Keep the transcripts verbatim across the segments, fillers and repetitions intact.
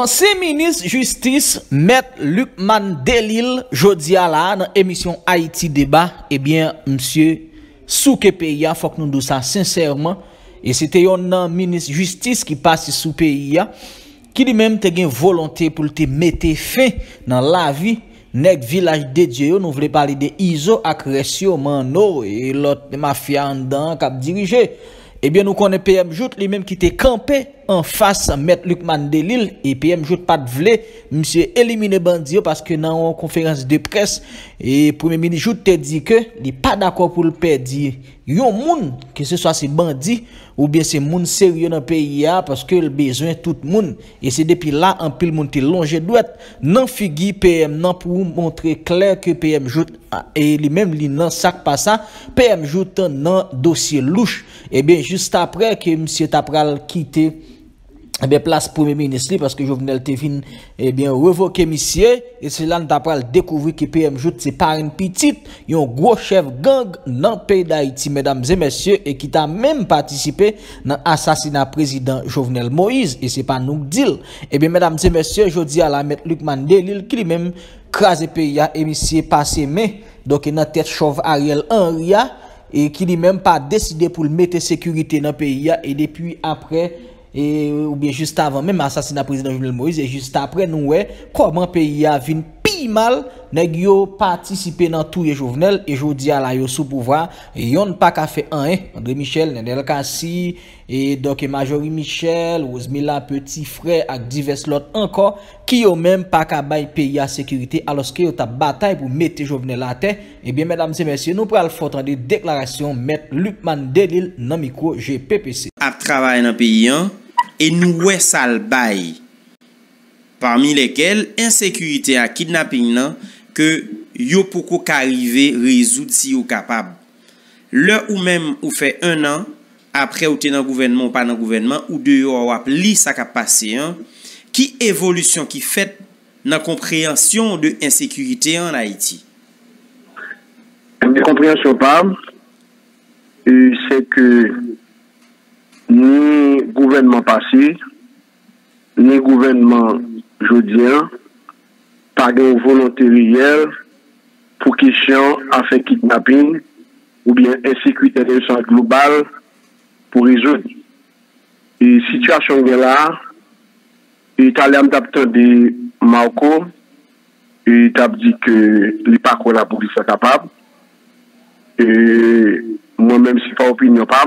Ancien ministre justice, M. Lucmane Délile, jodi à la, dans l'émission Haïti Débat, eh bien, monsieur Souke Paya, faut que nous disions ça sincèrement. Et c'était un ministre justice qui passe sous Paya, qui lui-même a une volonté pour te mettre fin dans la vie. Nèg village de Dieu, nous voulons parler de I S O, agression, mano, et l'autre mafia en dedans, cap dirigé. Eh bien, nous connaissons P M J, lui-même qui était campé en face à M. Lucmane Délile. Et P M J pas de vle, monsieur élimine Bandio parce que dans une conférence de presse, et Premier ministre te dit que il n'est pas d'accord pour le perdre. Yon moun, que ce soit ces bandits ou bien ces moun sérieux dans le pays, parce que le besoin tout le monde. Et c'est depuis là, en pile moun te longe douette, non figi P M, non pour montrer clair que P M J et lui-même, li nan sak pas ça, P M J nan dossier louche. Et bien, juste après que M. Tapral quitté eh bien, place Premier ministre, parce que Jovenel Tevin, eh bien, revoqué monsieur, et c'est là que nous avons découvert que P M J, c'est pas une petite, il y a un gros chef gang dans le pays d'Haïti, mesdames et messieurs, et qui a même participé dans l'assassinat président Jovenel Moïse, et c'est pas nous qui dit. Eh bien, mesdames et messieurs, je dis à la M. Lucmane Délile, qui lui-même, crase pays, et monsieur, passé, mais, donc, il a tête chauve Ariel Henri, et qui lui-même pas décidé pour mettre sécurité dans le pays, et depuis après, et ou bien juste avant même assassinat président Jovenel Moïse et juste après nous ouais comment pays a vint pi mal nèg yo participer dans tout et Jovenel et jodi a la yo sous pouvoir et yon pas ka fait un André Michel Nenel Kassi et donc Majorie Michel Rosemila petit frère avec divers lot encore qui yo même pas ka bay pays à sécurité alors que yo ta bataille pour mettre Jovenel à terre et bien mesdames et messieurs nous pral fort de déclaration M. Lucmane Délile dans micro G P P C à travailler dans pays hein? Et nous ouais sal bail parmi lesquels insécurité à kidnapping nan, que yo poko ka arriver résoudre si yo capable le ou même ou fait un an après ou te dans gouvernement pas dans gouvernement ou de yo ou li ça ka passé hein qui évolution qui fait dans compréhension de insécurité en Haïti compréhension pas c'est que ni gouvernement passé, ni gouvernement jodien, pas de volonté réelle pour question à faire kidnapping ou bien insécurité globale pour résoudre. Et situation de là, il a l'adaptation de Marco, il a dit que les parcours là pour qu'il soit capable. Et moi-même, si pas opinion pas.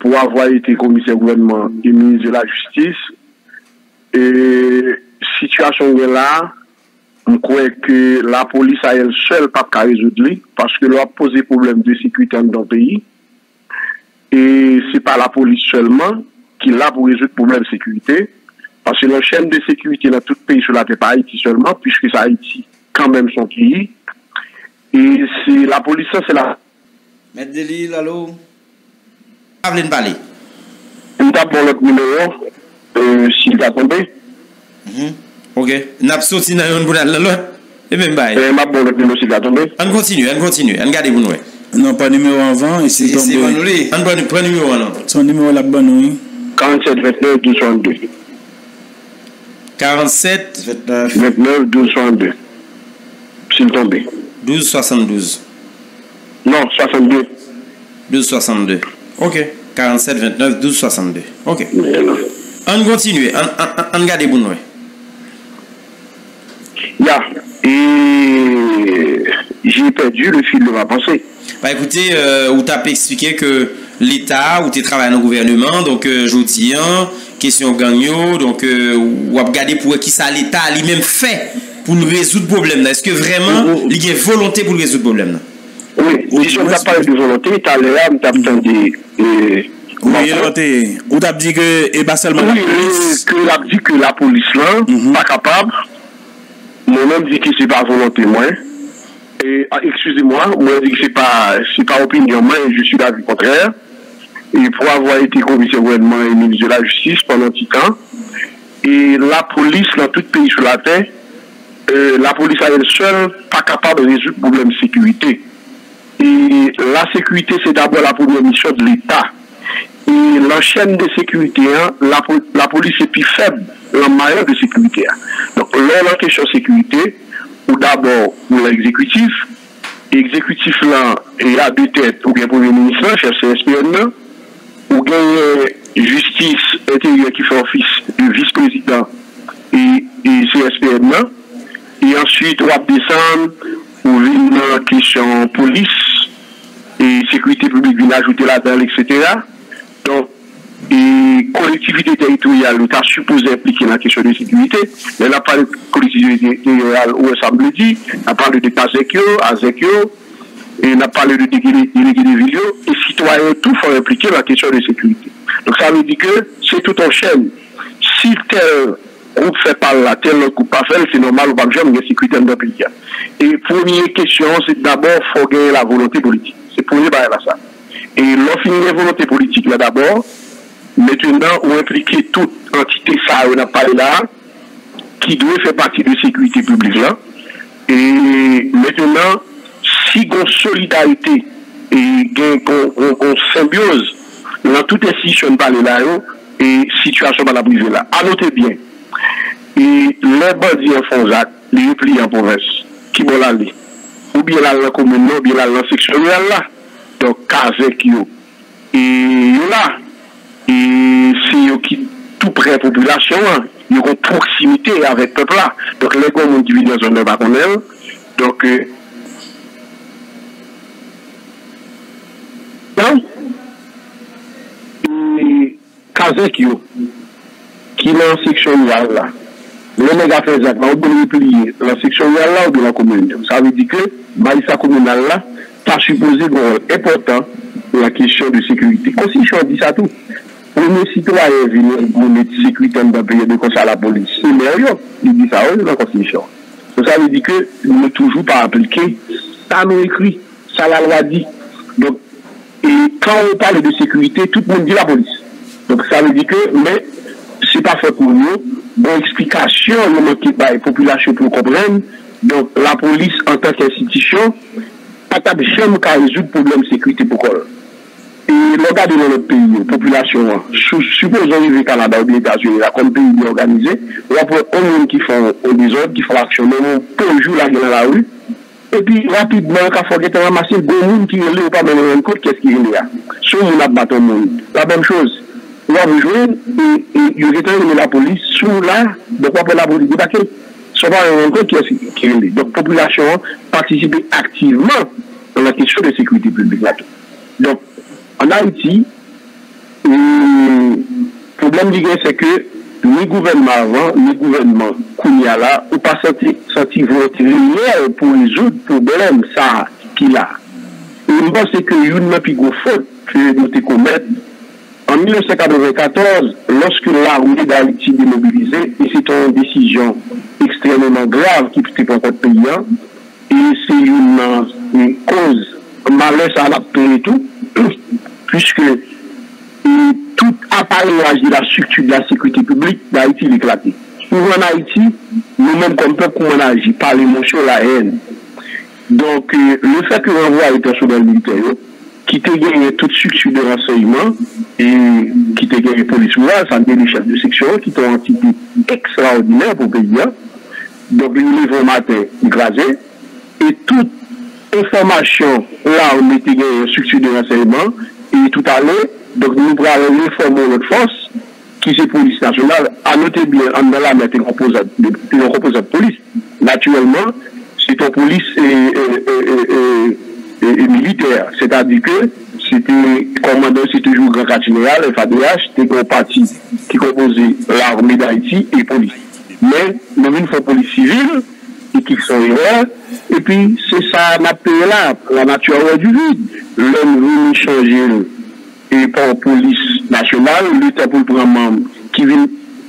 Pour avoir été commissaire gouvernement et ministre de la Justice. Et situation est là, je crois que la police a elle seule pas qu'à résoudre, parce que l'on a posé problème de sécurité dans le pays. Et c'est pas la police seulement qui l'a pour résoudre le problème de sécurité, parce que la chaîne de sécurité dans tout le pays, sur la terre, pas Haïti seulement, puisque c'est Haïti quand même son pays. Et c'est la police, c'est la... M. Délile, allô? Avlen parler. On tape pour l'autre numéro euh s'il va tomber. Mhm. OK. N'a sorti dans yon pour l'autre. Et même bail. Euh m'a pour l'autre numéro s'il va tomber. On continue, on continue. On garde pour nous. Non pas numéro avant et c'est tombé. On prend prend numéro là. Son numéro là bonne oui. quarante-sept vingt-neuf douze trente-deux. quarante-sept vingt-neuf douze trente-deux. S'il tombé. douze soixante-douze. Non, soixante-deux. douze soixante-deux. Ok, quarante-sept vingt-neuf douze soixante-deux. Ok. On continue, on garde pour nous. Yeah. Et j'ai perdu le fil de ma pensée. Bah écoutez, euh, vous t'avez expliqué que l'État, où tu travailles dans le gouvernement, donc euh, jodi an, question gagno, donc euh, vous avez regardé pour qui ça l'État lui-même fait pour nous résoudre le problème. Est-ce que vraiment, mm -hmm. il y a volonté pour résoudre le problème? Oui, si on n'a pas de volonté, tu as l'air, tu as entendu. Oui, on t'a dit que, et pas seulement la police. Oui, on a dit que la police là, pas capable. Moi-même, dit que c'est pas volonté, moi. Et, excusez-moi, moi, dit que c'est pas, c'est pas opinion, moi, je suis d'avis contraire. Et pour avoir été commissaire gouvernement et ministre de la Justice pendant un petit temps, et la police dans tout pays sur la terre, la police à elle seule, pas capable de résoudre le problème de sécurité. Et la sécurité, c'est d'abord la première mission de l'État. Et et la chaîne de sécurité, la, la police est plus faible, la manière de sécurité. Donc, là, la question de sécurité, ou d'abord, ou l'exécutif, l'exécutif là, il y a deux têtes, ou bien premier ministre, chef C S P N, ou bien justice intérieure qui fait office de vice-président et, et C S P N, et ensuite, on va descendre, ou une question police, et sécurité publique, on ajouter là-dedans, et cetera. Donc, et collectivité territoriale, on a supposé impliquer la question de sécurité, mais la part de collectivité territoriale, où ça me dit, on a parlé de Tazekio, Azekio, et on a parlé de délégués de vidéo, et citoyens, tout, faut impliquer la question de sécurité. Donc, ça veut dire que c'est tout en chaîne. Si tel groupe fait pas là, tel groupe pas fait, c'est normal, on va jamais avoir de sécurité dans le pays. Et première question, c'est d'abord, il faut gagner la volonté politique. C'est pour les barres là, ça. Et l'offre de volonté politique, là d'abord, maintenant, on implique toute entité, ça, on a parlé là, qui doit faire partie de sécurité publique, là. Et maintenant, si on solidarité et on symbiose, dans toute institution, on parle là, et situation dans la brise là. À noter bien, et les bandits en font acte, les repliés en province, qui vont l'aller. Ou bien là, la commune, ou bien là, la section là. Donc, Kazek, yo. Et là, et c'est eux qui, tout près de la population, ils ont proximité avec le peuple là. Donc, les gens ont divisé dans un débat qu'on aime. Donc, euh... et Kazek, yo, qui est en section là. Le méga fait ça, on peut le plier la section là ou de la commune. Ça veut dire que, Maïssa communale là, ça supposé un rôle important pour la question de sécurité. Aussi, je dis ça tout. Premier citoyen est venu pour mettre sécurité dans le pays de conseil à la police. C'est merveilleux. Il dit ça, oui, dans la Constitution. Donc, ça veut dire que nous ne toujours pas appliqué. Ça nous écrit. Ça la loi dit. Donc, et quand on parle de sécurité, tout le monde dit la police. Donc, ça veut dire que, mais, c'est pas fait pour nous. Bonne explication, nous manquons pas les populations pour comprendre. Donc, la police, en tant qu'institution, pas capable de résoudre le problème de sécurité pour quoi. Et regardez dans notre pays, la population, supposons arriver au Canada ou aux États-Unis, comme pays bien organisé, on a un monde qui font des ordres, qui font l'action, même pour jour là dans la rue, et puis rapidement, quand il faut être ramassé, il y a des gens qui ne sont pas même en compte, qu'est-ce qu'il y a? Sauf qu'on a battu le monde. La même chose, on va vous jouer, et il y a la police, sous là, de quoi pour la police, pas qu'elle. Souvent, on rencontre qui est. Donc, la population participe activement dans la question de sécurité publique. Donc, en Haïti, le problème du gain, c'est que ni gouvernement avant, ni gouvernement Kounyala, ou pas senti votre lumière pour résoudre le problème ça qu'il a. Et je pense que une plus grosse faute que nous avons commise. En mille neuf cent quatre-vingt-quatorze, lorsque l'armée d'Haïti démobilisée, et c'est une décision extrêmement grave qui était pour notre pays, et c'est une, une cause malheur à la paix et tout, puisque et tout appareillage de la structure de la sécurité publique d'Haïti est éclaté. Nous, en Haïti, nous-mêmes, comme peuple, on agit par l'émotion, la haine. Donc, euh, le fait que l'on voit les personnels militaires, qui te gagne toute structure de renseignement et qui te gagne police rurale, ça vient des chefs de section, qui sont une entité extraordinaire pour le pays. Donc, le niveau matin, écrasé. Et toute information, là, on était gagné une structure de renseignement, et tout à l'heure, donc nous prenons l'information de notre force, qui c'est police nationale, à noter bien, en allant mettre une composante police. Naturellement, c'est une police et, et, et, et, Et, et militaire, c'est-à-dire que c'était commandant, c'est toujours grand quartier général, le F A D H, c'était un parti qui composait l'armée d'Haïti et police. Mais nous avons une fois police civile, et qui sont erreurs, et puis c'est ça appelé là, la nature du vide. L'homme veut changer et par police nationale, le temps pour le prendre membre qui vient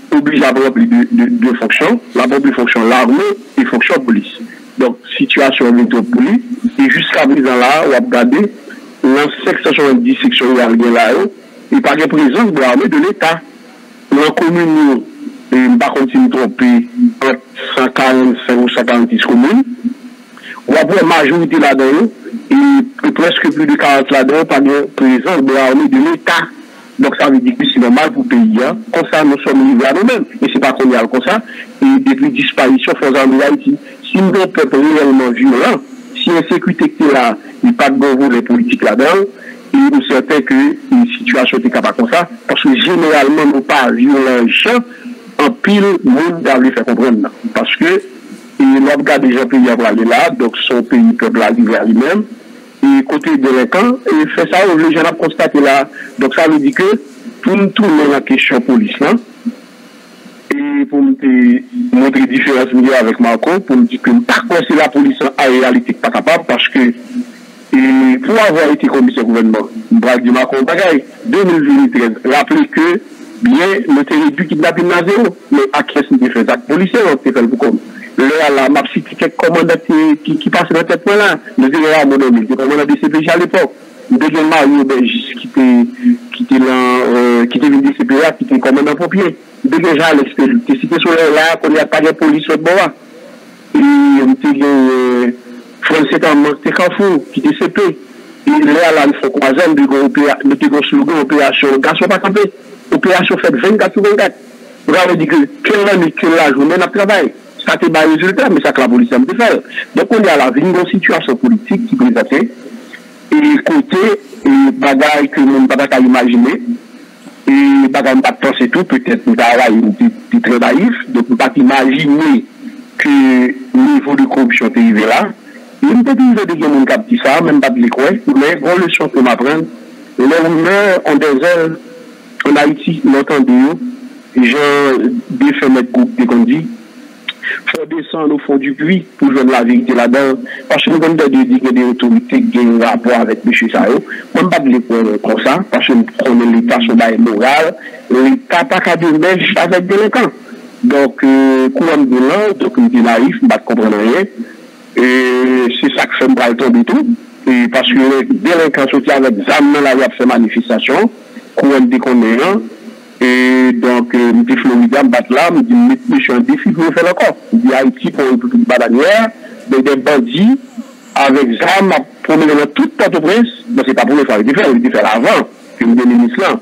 obliger à prendre deux fonctions, la propre fonction l'armée et fonction police. Donc, situation métropolie, et jusqu'à présent là, on a regardé, dans sept cent soixante-dix sections de l'armée là-haut, et par la présence de l'armée de l'État. Dans la commune, et je ne vais pas continuer de tromper, entre cent quarante-cinq ou cent quarante-six communes, on a pris la majorité là-dedans, et presque plus de quarante là-dedans, par la présence de l'armée de l'État. Donc ça veut dire que c'est normal pour le pays, hein. Comme ça, nous sommes livrés à nous-mêmes. Mais ce n'est pas qu'on est comme ça. Et depuis disparition, il faut en Haïti. Si nous avons un peuple réellement violent, si l'insécurité qui est là, il n'y a pas de bon volet politique là-dedans, et nous certains que une situation n'est pas comme ça, parce que généralement, nous pas violents en pile, nous devons les faire comprendre. Parce que nous avons gardé les pays à aller là, donc son pays peuple à vivre à lui-même. Et côté délinquant, et fait ça, les gens l'ont constaté là. Donc ça veut dire que pour nous tourner la question police, hein, et pour nous montrer différence avec Marco, pour nous dire que par contre c'est la police en réalité pas capable, parce que et pour avoir été commissaire gouvernement, braque du Macron, bagaille, deux mille treize, rappelez que bien le territoire kidnappé n'a zéro, mais à qui est-ce que fait ça policier, on fait pour comme. Là, la map city, quelques commandants qui, qui passent dans cette point-là, nous étions là, mon ami, nous avons la D C P J à l'époque. Nous devions Mario Belgis qui était là, qui était venu D C P J, qui était commandant pompier. Nous devions déjà l'expérimenté. C'était sur là qu'on n'y a pas de police sur le bord. Et nous devions Français en Monte Canfou, qui était C P. Et là, là, nous faisons croiser, nous devions sur le opération, garçon pas campé. Opération faite vingt-quatre sur vingt-quatre. Nous avons dit que quelle nuit, quelle journée, on a travaillé. Ça te bat résultat, mais ça que la police a fait. Donc on est à la vigne d'une situation politique qui présente. Et côté, et bagaille que nous ne pouvons pas imaginer, et bagaille ne pas penser tout, peut-être nous avons été très naïfs, donc nous ne pouvons pas imaginer que le niveau de corruption est arrivé là. Et nous pouvons dire que nous avons dit ça, même pas de l'école, mais grande leçon qu'on apprend. Les rumeurs en désert, en Haïti, nous entendons, j'ai défait notre groupe de conduite. Faut descendre au fond du puits pour jouer de la vérité là-dedans. Parce que nous avons dit que des autorités qui ont un rapport avec M. Sayo, on ne peut pas les prendre comme ça, parce que nous prenons l'État sur la morale, l'État n'a pas de mèche avec des délinquants. Donc, courant de l'an, donc nous sommes naïfs, nous ne comprenons rien. Et c'est ça que fait le tomber tout. Et parce que les délinquants sortent avec des armes dans la rue, fait manifestation, courant de l'an. Et donc, euh, M. Florida me bat là, me dit, je suis un défi que je fais encore. Il dit, Haïti pour une petite bananière, des bandits, avec des armes, pour mener dans toute Port-au-Prince. Mais c'est pas pour le faire, il était fait avant, que me donne l'islam.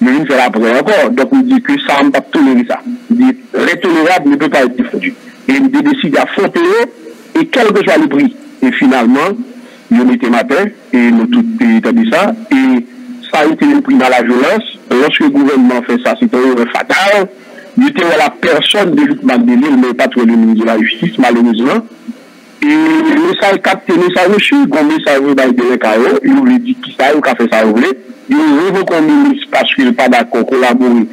Mais il me fait après encore. Donc, il dit que ça, on ne peut pas tolérer ça. Il dit, l'intolérable ne peut pas être défendu. Et il décide à fronter, et quel que soit le prix. Et finalement, je m'étais matin, et nous tous établis ça, et ça a été le prix dans la violence. Lorsque le gouvernement fait ça, c'est un erreur fatal. Il était à la personne de Lucmane Délile, mais pas trop le ministre de la Justice, malheureusement. Et le sale capté, le sale reçu, comme le sale dans le carreau, il lui dit qui ça, il a fait ça, il il revoque le ministre parce qu'il n'est pas d'accord, collaborer,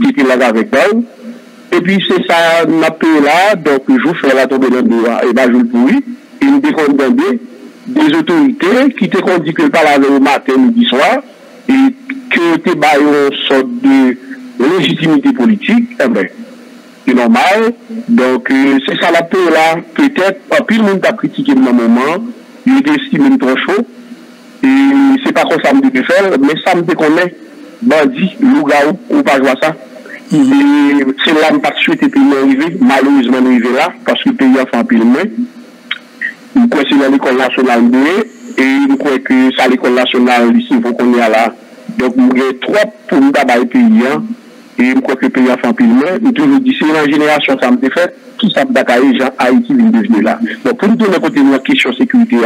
il était là avec elle. Et puis c'est ça, on a payé là, donc je vous fais la tomber dans le doigt, et bien je le pourris, et il me déconne des autorités qui te dit que le parle le matin, midi, soir. Et que tu as une sorte de légitimité politique, eh ben, c'est normal. Donc, euh, c'est ça la peur là. Peut-être, pas plus le monde a critiqué dans le moment, il était estimé trop chaud. Et c'est pas comme ça me dit faire, mais ça me déconnaît. Bandit, loup-garou, on pas jouer ça. Et c'est là que je n'ai pas souhaité pays arriver, malheureusement, arriver là, parce que le pays a fait un peu le moins. Je crois que c'est dans l'école nationale de et je crois que ça l'école nationale ici, il faut qu'on y a là. Donc, il y a trois pour nous d'abattre les pays. Et je crois que le pays a fait un peu le moins. Et toujours dit, c'est la génération ça me fait, qui s'est bataillé, les gens Haïti viennent devenir là. Donc, pour nous donner côté de la question sécurité,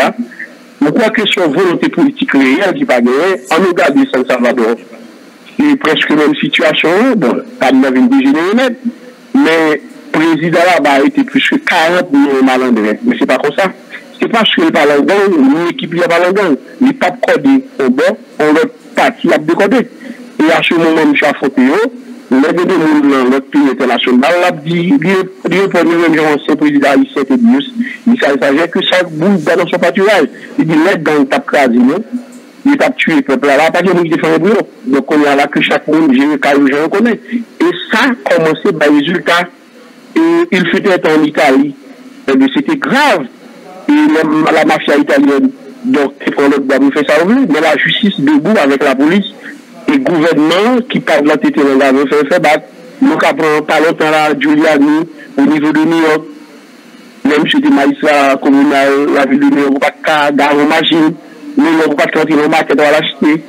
je crois que sur volonté politique réelle qui va gagner, on nous garde San Salvador. Et presque même situation, bon, pas de neuf dégénérés, mais le président là a été plus que quarante millions malandrés. Mais c'est pas comme ça. C'est parce que le palangan, l'équipe de palangan, les papes codés au bord, on leur partie à décoder. Et à ce moment, M. Afoteo, l'aide de monde, notre pays international, l'a dit, le premier ministre, le président haïtien, il s'agit que ça bouge dans son pâturage. Il dit, l'aide dans le tape casino, il tape tué le peuple là, pas de monde qui défend le bureau. Donc on est là que chaque monde, j'ai le cas où je reconnais. Et ça a commencé par résultat. Et il fut être en Italie. C'était grave. Et la mafia italienne, donc, on fait ça, mais la justice debout avec la police et le gouvernement qui parle de la tête, on a fait battre. Nous avons pas longtemps là, Giuliani, au niveau de New York, même chez des magistrats communaux, la ville de New York, on ne peut pas garder nos machines, New York, on ne peut pas sortir nos marques, on va l'acheter,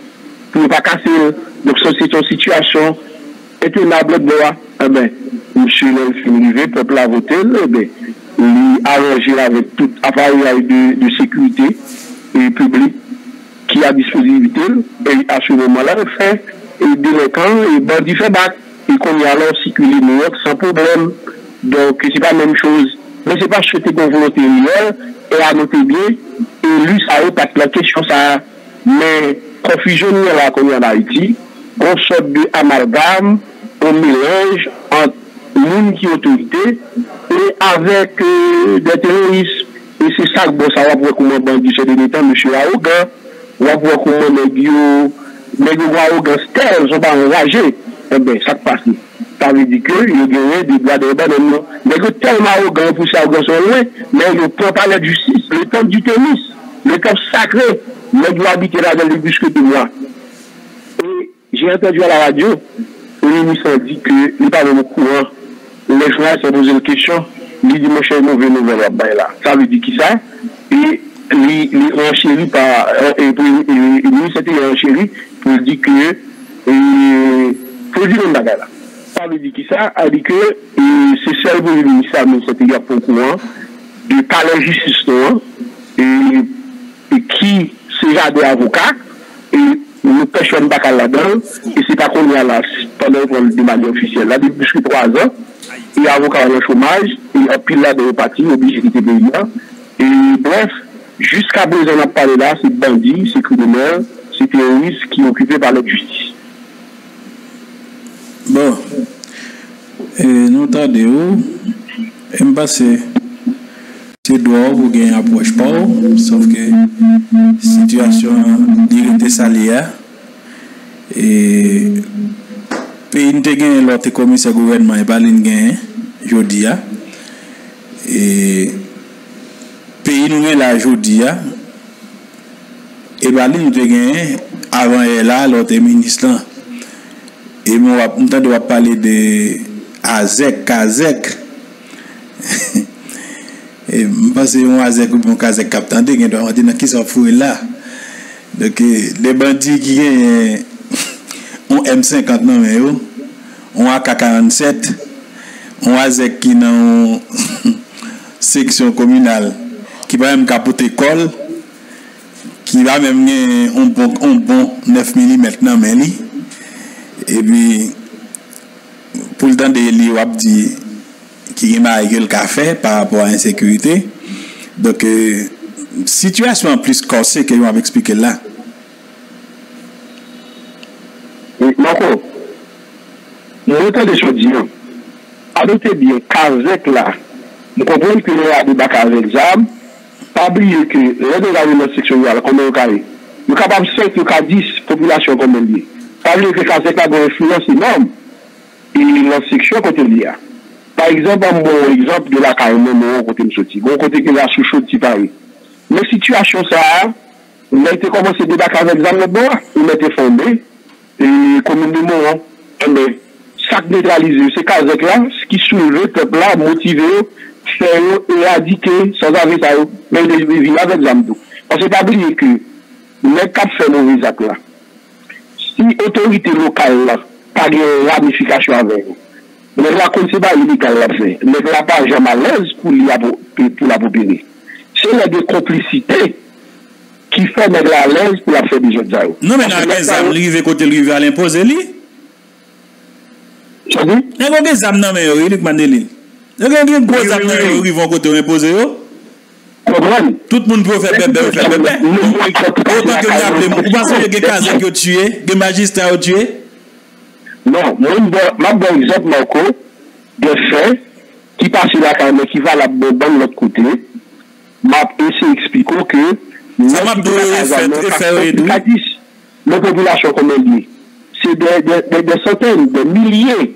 on ne peut pas casser. Donc, c'est une situation étonnable de droit. Eh bien, M. le peuple a voté, eh bien, il a arrangé avec tout appareil de, de sécurité et publique qui a disponibilité, et à ce moment-là, il fait et délinquant et bandit fait bac. Et qu'on y a alors circuler New York sans problème. Donc, c'est pas la même chose. Mais c'est pas souhaité qu'on volonté réelle, et à noter bien, et lui, ça a pas la question, ça. Mais, confusion, il y a là qu'on y a en Haïti, on sort de amalgame, on mélange entre l'une qui est autorité, et avec euh, des terroristes. Et c'est ça que bon, ça va voir comment bandit se donne temps, monsieur Aogan, on va voir comment les bio, les bio Aogan, ils sont pas enragés. Eh bien, ça passe. Ça veut dire qu'il y a gagné des droits de l'homme. Mais que tellement arrogant pour ça, ils sont loin, mais ils ne prennent pas la justice. Le temps du tennis, le temps sacré, ils doivent habiter là dans le bus que tu vois. Et j'ai entendu à la radio, le ministre a dit que nous parlons au courant. Les journalistes ont posé une question. Ils disent, mon cher, mauvais nouvelle, là. Ça veut dire qui ça? Et ils ont enchéri par. Le ministre était enchéri pour dire que. Faut dire une bagarre. Ça veut dire qui ça? Elle dit que c'est seul pour le ministère, mais c'est égal pour le courant, de palais justice, et qui c'est genre des avocats, et nous pêchons bagarre là-dedans, et c'est pas qu'on y a là, pendant qu'on le demande officiel. Là, depuis plus que trois ans, les avocats ont le chômage, et en pile là de repartir, obligé de quitter le pays. Et bref, jusqu'à présent, on a parlé là, c'est bandits, c'est criminels, c'est terroristes qui sont occupés par la justice. Bon, et nous t'attendons, et me passer, c'est dehors pour gagner un proche pas, sauf que situation directe salière, et pays nous gagne l'autre commissaire gouvernement et pas l'ingénieur, jodia, et pays nous gagne la jodia, et pas l'ingénieur avant et là l'autre ministre. Et moi, on doit parler de Azek, Kazek. Et je pense que mon Azek ou mon Kazek captain, il doit rentrer dans qui s'en fout là. Donc, les bandits qui ont M cinquante, non, mais ont A K quarante-sept, ont Azek qui dans section communale, qui va même capoter col, qui va même un bon neuf millimètres dans mais li. Et puis, pour le temps de l'I O, on dit qu'il y a eu le café par rapport à l'insécurité. Donc, euh, situation plus corsée que vous avez expliqué là. Oui, Marco, le temps de Chaudian, adoptez bien, Kazek là, nous comprenons que nous avons débattu avec Zab, pas oublier que les deux gouvernements sectionnels, comme au carré, nous sommes capables de cinq ou dix populations comme on dit. Par exemple, que Kazek a une influence énorme et la section côté l'I A. Par exemple, un bon exemple de la K M M O côté de Soti, bon côté que la Souchou de Paris. Mais situation ça, on a été commencé à débattre avec l'examen de bois, on a été fondé, et commune de Moran, mais sac neutralisé, c'est Kazek là, ce qui soulevait le peuple là, motivé, faire éradiquer, sans avoir ça, mais il est venu avec l'examen d'eau. On ne s'est pas oublié que les quatre fait mauvais actes là. Si l'autorité locale n'a pas de ramification avec vous, ne racontez pas illégal la fait, ne la pas jamais à l'aise pour la bobiner. C'est la complicité qui fait mettre à l'aise pour la faire des jeunes. Non, mais dans les âmes, l'I V côté l'I V à l'imposer, lui. Ça dit? Il y a des âmes dans les rues, Mandeli. Il y a des gros âmes dans les rues côté l'imposer. Tout le monde peut faire bébé, faire bébé. Autant que vous appelez, vous pensez que les Kazek qui ont tué, les magistrats ont tué? Non, moi, je donne un exemple, Marco, de faits qui passent là, mais qui va la bonne de l'autre côté. Je vais expliquer que. Ça m'a donné un fait. Les populations, comme on dit, c'est des centaines, des milliers.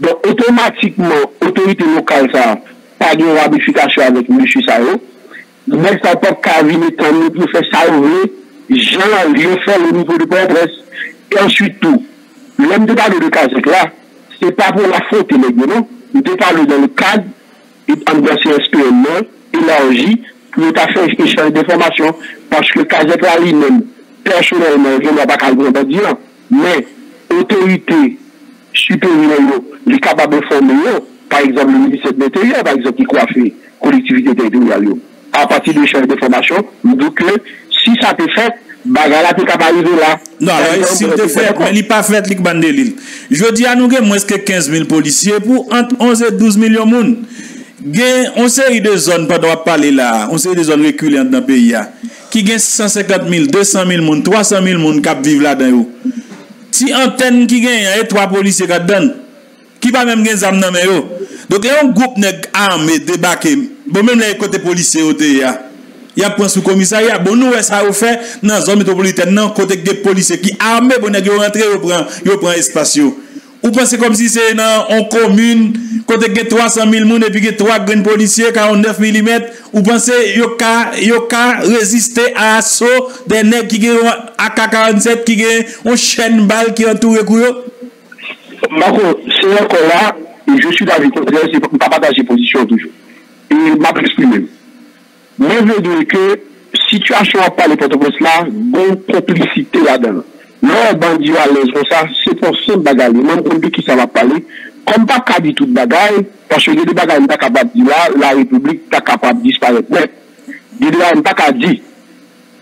Donc, automatiquement, l'autorité locale, ça, pas de ramification avec M. Sao. Mais ça peut pas venir tant mieux pour faire sauver, j'en ai fait le niveau de presse. Et ensuite tout, l'homme de parler de Kazek là, c'est pas pour la faute, mais non, nous devons parler dans le cadre, et en C S P N, élargi, pour nous faire échanger des formations, parce que Kazek là lui-même, personnellement, je ne vais pas calculer, mais autorité supérieure, les capables de former, par exemple le ministère de l'Intérieur, par exemple, qui coiffe les collectivités territoriales. À partir de l'échange de formation, nous disons que si ça te fait, bagala t'es capable de là. Non, alors si te fait, mais il n'est pas fait, il bande de l'île. Je dis à nous que moins que quinze mille policiers pour entre onze et douze millions de monde. On série de zones, pas doit parler là, on série de zones reculantes dans le pays. Qui gagne cent cinquante mille, deux cent mille monde, trois cent mille monde qui vivent là-dedans. Si antenne qui gagne, et trois policiers qui donnent, qui va même gagner des armes dans les mains. Donc, il y a un groupe d'armes débarqués. Bon, même les côtés policiers, il y a un sous commissariat. Bon, nous, ça a fait dans la zone métropolitaine, dans le côté des policiers qui armés, bon, ils rentrent, ils prennent espace. Ou pensez comme si c'est dans une commune, côté des trois cent mille personnes et puis trois grands policiers, quarante-neuf millimètres, ou pensez qu'ils peuvent résister à l'assaut des nègres qui ont A K quarante-sept, qui ont une chaîne balle qui entoure les couilles. Marco, c'est encore là, et je suis d'avis contraire, je ne peux pas partager position toujours. Et je m'exprime. Mais je veux dire que si tu as choisi par les porte-bosses là, bonne complicité là-dedans. Non, bandit à l'aise comme ça, c'est pour ça que bagaille. Même quand qui ça va parler, comme pas qu'à dire toute bagaille, parce que les bagailles ne sont pas capables de dire là, la République n'est pas capable de disparaître. Mais, les bagailles ne sont pas capables de dire.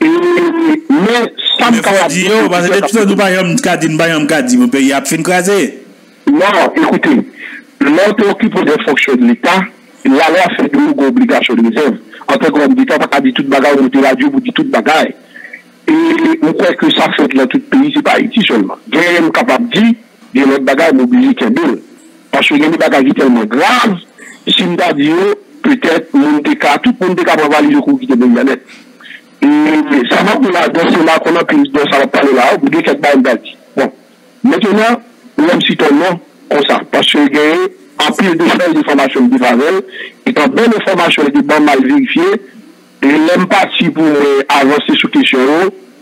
Mais, ça me cache. Je ne sais pas si tu as dit que le pays a fait une crasée. Non, écoutez, l'autre occupe des fonctions de l'État, la loi fait de nous une obligation de réserve. En tant que l'État n'a pas dit toute bagaille, on dit la Dieu, on dit toute bagaille. Et on croit que ça fait dans tout le pays, c'est pas ici seulement. Il y a des capables de dire, il y a des bagages mobilisés qui sont belles. Parce qu'il y a des bagages tellement graves, si on a dit, peut-être, tout le monde est capable de valider le coup qui est bien net. Et ça va pour la danse là qu'on a pris, ça va parler là, vous dites quelque part une bâtie. Bon. Maintenant, l'homme citoyen, on sait. Parce qu'il y a en plus de faire des formations de faveur, et quand même les formations étaient bien mal vérifiées, et l'empathie pour euh, avancer sur question,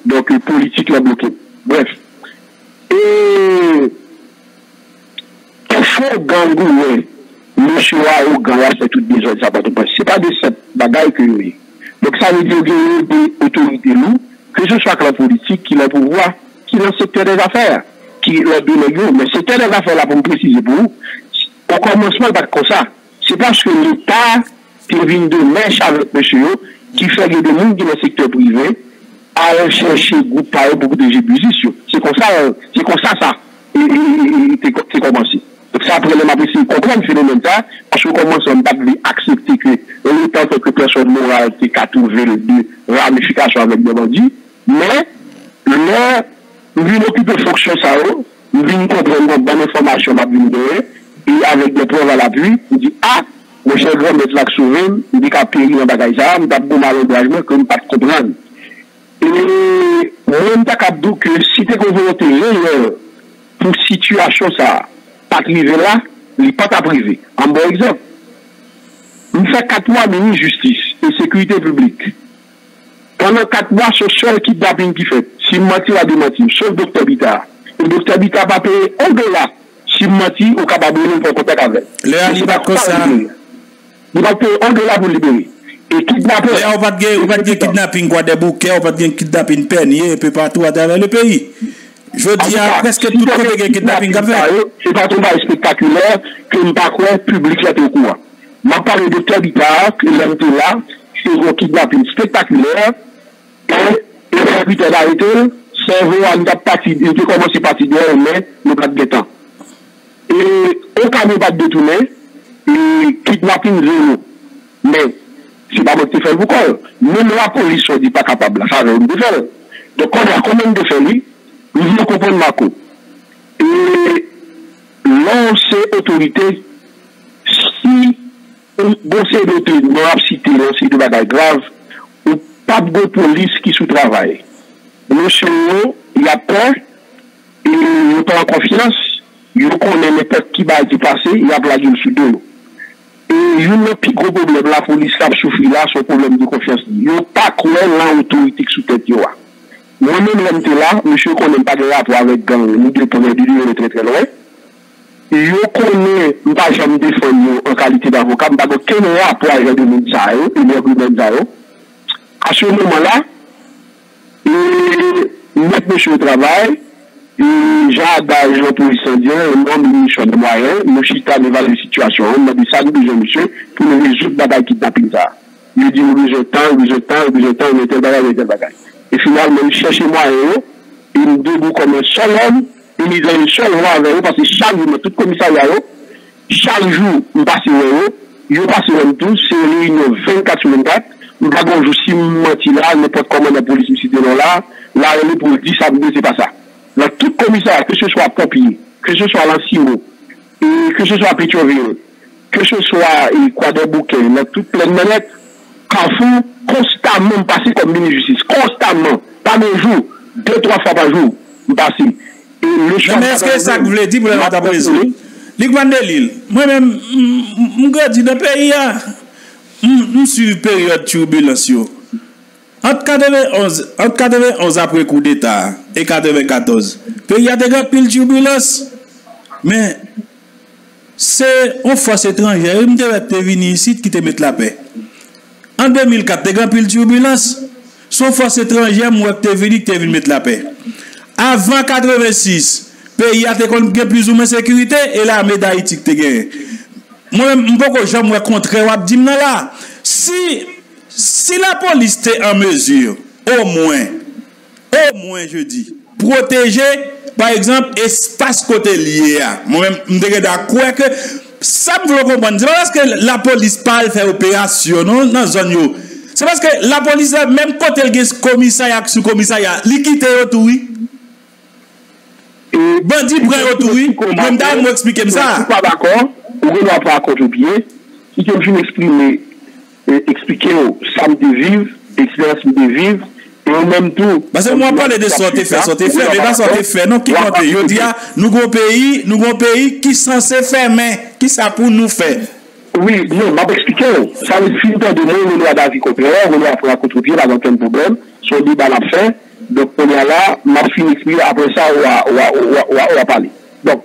donc euh, politique l'a bloqué. Bref. Et il faut gangouer, monsieur Aou Gawa, c'est tout des autres, ça va tout passer. Ce n'est pas de cette bagaille que vous avez. Donc ça veut dire qu'il y a des autorités loups, que ce soit que la politique, qui l'a pouvoir, qui l'a secteur des affaires, qui l'a donné le mais secteur des affaires là, pour me préciser pour vous, au commencement, pas comme ça. C'est parce que l'État qui vient de mèche avec monsieur, qui fait des gens dans le secteur privé à rechercher groupe à beaucoup de gébusitions. C'est comme ça, c'est comme ça, ça. C'est commencé. Donc ça, après, on a apprécié comprendre le phénomène ça, parce qu'on commence à accepter que l'État, que personne morale, c'est qu'à trouver des ramifications avec des bandits. Mais, là, nous venons occuper de fonction ça, nous venons comprendre bonne information, et avec des preuves à l'appui, on dit, ah, mon cher grand maître Lac Souverain, il dit qu'à Péry, il y a des bagages, il y a des malengagements que je ne peux pas comprendre. Et même pas qu'à dire que si tu es convoité pour situation ça, pas privé là, il n'est pas privé. En bon exemple, nous faisons quatre mois ministre justice et sécurité publique. Pendant quatre mois, ce seul kidnapping qui fait, si mentir à démentir, sauf docteur Bita. Le docteur Bita va payer un dollar si mentir au capable de nous faire contact avec. Le pas comme ça. Nous va payer un dollar pour libérer. Et kidnapper. On va dire kidnapping, quoi, des bouquets, on va dire kidnapping pénier, un peu partout à travers le pays. Je veux dire, presque tout le monde est kidnapping. C'est pas trop spectaculaire que nous ne pas croire public là au courant. Je parle de tel guitare, que l'homme là, c'est un kidnapping spectaculaire. Et le capitaine a été, c'est un parti, il a commencé par partir de l'homme, mais nous pas de temps. Et aucun ne va détourner, et kidnapping zéro. Mais, c'est pas moi qui fais beaucoup. Même la police n'est pas capable de faire. Donc, on a combien de faire, nous voulons comprendre Marco. Et lancer autorité, si on sait d'autres, nous avons cité, on sait de bagages graves, ou pas de police qui sous-travaille. Monsieur, il a peur, il n'est pas en confiance, il connaît les peuples qui va être passé, il a blagué sous deux. Et il y a un plus gros problème, la police a souffert là, son problème de confiance. Il n'y a pas qu'on ait l'autorité sous tête. Moi-même, l'homme était là, monsieur, qu'on n'aime pas de rapport avec gang, nous dépendons du lieu très très loin. Il connaît, nous pas jamais défendu en qualité d'avocat, nous n'avons aucun rapport avec le monde ça, et bien que le monde. À ce moment-là, il met monsieur au travail, Et j'adage l'opposition dire, et non, nous nous sommes moyens, nous chita devant les situations, nous avons dit ça, nous disons, monsieur, pour nous résoudre la bataille qui tape ça. Nous disons, nous disons, nous disons, nous disons, nous disons, nous disons, et finalement, nous cherchons moyens, et nous debout comme un seul homme, et nous disons, un seul roi avec eux, parce que chaque jour, tout commissariat, chaque jour, nous passons eux, nous passons eux tous, c'est une réunion vingt-quatre sur vingt-quatre, nous avons aussi menti là, n'importe comment la police nous cite là, là, on est pour le dire, ça, c'est pas ça. Dans tout commissariat, que ce soit à Pompille, que ce soit à Lancimo, que ce soit à Pétionville, que ce soit à Quadrebouquet, dans toute pleine manette, Carrefour, constamment passé comme mini-justice. Constamment. Pas un jour, deux, trois fois par jour, passé. Mais est-ce que ça que vous voulez dire pour la date après vous? Lucmane Délile, moi-même, je grandis dans le pays, je suis une période de turbulence. Entre quatre-vingt-onze après coup d'État et quatre-vingt-quatorze, il y a des grandes turbulences. Mais c'est une force étrangère. Il est venu ici qui te met la paix. En deux mille quatre, des grandes turbulences. Son force étrangère, moi, qui est venu qui te met la paix. Avant quatre-vingt-six, il y a plus ou moins de sécurité et l'armée d'Haïti qui te gagne. Moi-même, je ne suis pas contre là. Si. Si la police est en mesure, au moins, au moins, je dis, protéger, par exemple, espace côté lié à. Moi-même, je me d'accord que ça me veut comprendre. C'est pas parce que la police parle faire opération, non, dans la zone. C'est parce que la police, même quand elle est commissariat, sous-commissariat, liquide autour. Bandit prend autour. Même d'ailleurs, vous expliquez ça. Je ne suis pas d'accord. Vous ne pouvez pas contre-pied. Si je m'exprime. Expliquer ça me dévivre, expérience me dévivre, et en même temps. Parce que moi, je parle de sortir faire, sortir faire, mais pas sortir faire. Non, qui compte? Je dis, nous avons un pays, nous avons un pays qui est censé faire, mais qui ça pour nous faire? Oui, non, je vais expliquer. Ça me finit de nous, nous avons la vie coopérative, nous avons la contre-pied, nous avons aucun problème, sur le débat à la fin. Donc, on est là, ma fin explique, après ça, on va parler. Donc,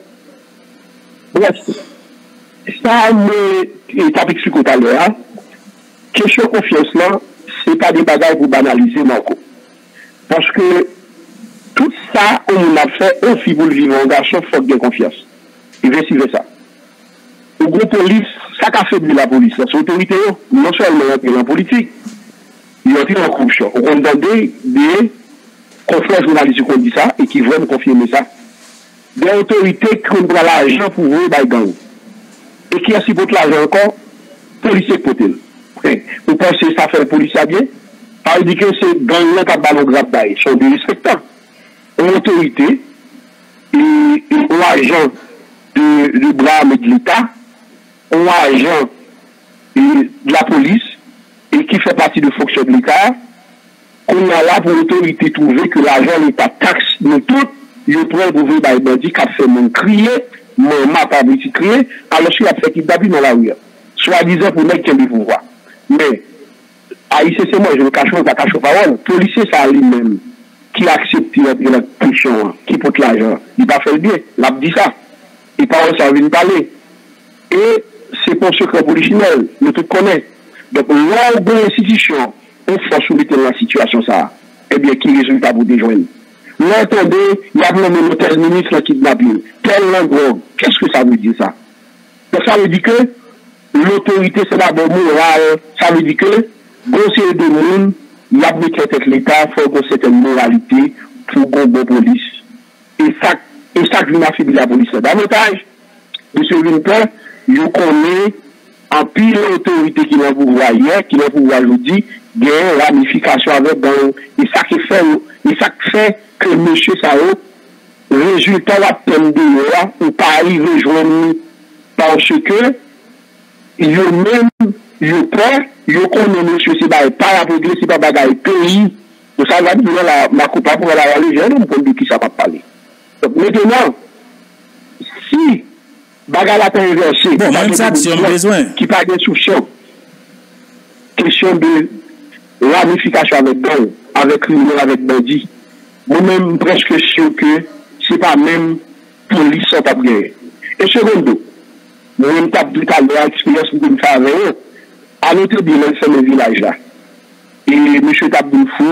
ça me tape expliquer tout à l'heure. Question confiance là, c'est pas des bagages pour banaliser Marco. Parce que tout ça, on a fait, on fit pour le vivre en garçon, faute de confiance. Et bien, si ça. Au gros police, ça qu'a fait de la police, c'est l'autorité, non seulement il y a en politique, il y a eu en corruption. On a des confrères journalistes qui ont dit ça et qui veulent confirmer ça. Des autorités qui ont pris l'argent pour vous, by gang. Et qui a si votre l'argent encore, policiers pour tel. Vous pensez que ça fait le policier bien? Par dit que c'est dans le cadre de la ils sont des respectants. Une autorité, un agent du bras de l'État, un agent de la police, et qui fait partie de fonction de l'État, qu'on a là pour l'autorité trouver que l'agent n'est pas taxe, nous tous, je pourrais trouver des bandits qui ont fait mon crier, mon map a dit crier, alors qu'il a fait qu'il d'abus dans la rue. Soit disant pour mettre le pouvoir. Mais, Haïti, c'est moi, je ne cache pas, cache pas parole. Policier, ça lui-même, qui accepte la pression, qui porte l'argent, il va faire le bien, il a dit ça. Et parole, ça vient de parler. Et c'est pour ce que policier, nous tout connaissons. Donc, l'ordre de l'institution, on faut soumettre la situation, ça. Eh bien, qui résulte à vous déjoindre. L'entendez, il y a même un tel ministre qui kidnapping, tel langue, qu'est-ce que ça veut dire, ça? Donc, ça veut dire que, l'autorité, c'est d'abord morale. Ça veut dire que, grossier de monde, il y a des têtes avec l'État, il faut qu'on ait une moralité pour qu'on ait une bonne police. Et ça, et ça, je m'affaiblis la police. Davantage, M. Vinter, je connais en pile l'autorité qui l'a pouvoir hier, qui l'a pouvoir aujourd'hui, il y a une ramification avec dans. Et ça qui fait, et ça qui fait que M. Sao, résultat la peine de loi, ou pas arriver joindre parce que, je même, je prends, je connais monsieur, c'est pas la police, c'est pas bagaille pays. Vous savez, la ma coupe pour la religion, on peut dire qui ça va parler. Donc maintenant, si bagaille a inversé, bon, même ça, si on a besoin, qui parle d'instruction, question de ramification avec gang, avec criminel, avec bandit, moi-même presque sûr que c'est pas même police sans tabouer. Et secondo, nous tape tout à l'heure, l'expérience que nous avons, à notre bien, c'est le village là. Et et M. Taboulfou,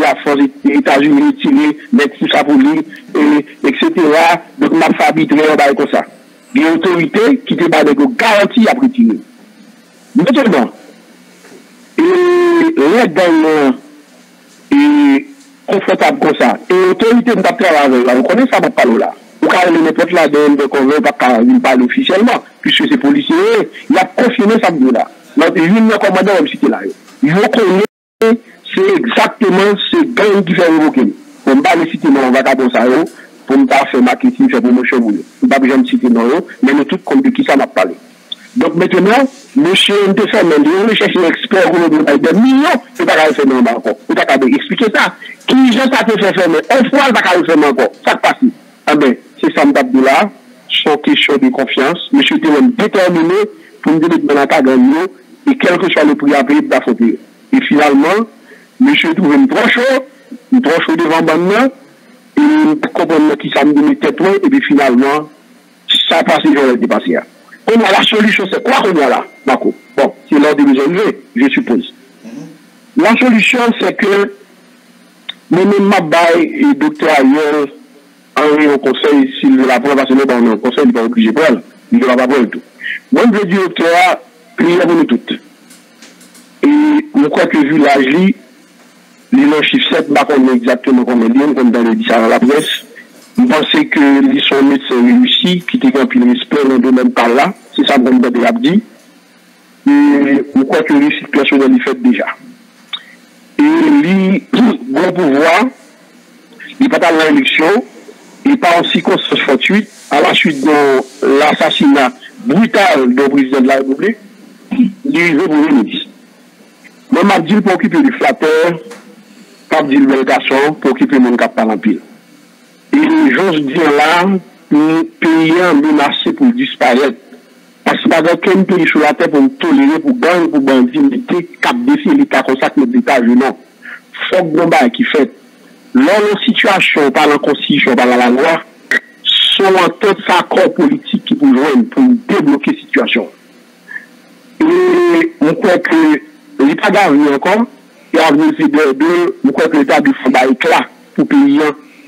la force des États-Unis tirée, mettre sous sa police, et cetera. Donc, ma famille, on va comme ça. Il y a une autorité qui te parle de garantie après tirer. Maintenant, et dans et confortable comme ça, et l'autorité ne parle pas avec là, on connaît ça, on parle là. Ou quand on est là, on ne parle officiellement, puisque c'est policier, il a confirmé ça là. Donc, il y a un commandant qui est là. Il reconnaît, c'est exactement ce gang qui fait évoquer. On ne va pas citer, on va pas dire ça, pour ne pas faire marketing, faire promotion. On ne va pas citer, mais nous tous comprenons qui ça n'a pas parlé. Donc maintenant, monsieur, on te fait on cherche un expert, on nous donne des millions, on ne va pas le faire encore. On ne va pas expliquer ça. Qui gens ça te fait faire, mais on ne va pas le faire encore. Ça passe. Ah ben, c'est ça, M. Abdoula, son question de confiance. Monsieur Tevin déterminé pour nous donner de l'attaque dans nous. Et quel que soit le prix à payer, il va sauter. Et finalement, monsieur trouve une tranche, une tranche devant maintenant, et une compagnie qui s'amuse de tête, et puis finalement, ça passe, je vais le dépasser. On a la solution, c'est quoi qu'on a là, Marco? Bon, c'est l'ordre de nous enlever, je suppose. Mm-hmm. La solution, c'est que, même Mabay et docteur Ariel Henri au conseil, s'il veut la prendre, parce que nous, le conseil, il n'est pas obligé de prendre, il ne va pas prendre tout. Moi, je veux dire, docteur, priez pour nous toutes. Et on croit que vu l'âge, les noms chiffres sept, bah, on est exactement comme on dit, comme dans le dit ça dans la presse. Nous pensons que les sont médecins réussis, qui étaient en pile respect dans le domaine par là. C'est ça que nous avons dit. Et on croit que les situations sont faites déjà. Et les grands pouvoirs, ils partent à l'élection, ils partent en circonstance fortuite, à la suite de l'assassinat brutal du président de la République. Dirigé pour le ministre. Moi, je dis pour occuper les flatteurs, pas dire le garçon, pour occuper mon cap par l'empile. Et j'ose dire là, nous payons menacés pour disparaître. Parce que dans aucun pays sur la terre pour nous tolérer, pour gang, pour bandits, cap défi, l'État consacre notre État, je non. Faut que bon bail qui fait. L'homme situation, par la constitution, par la loi, sont en tête sa corps politique qui pour joindre, pour débloquer la situation. Et on croit que l'État a venu encore, et a venu de deux, on croit que l'État du fond est éclat pour payer,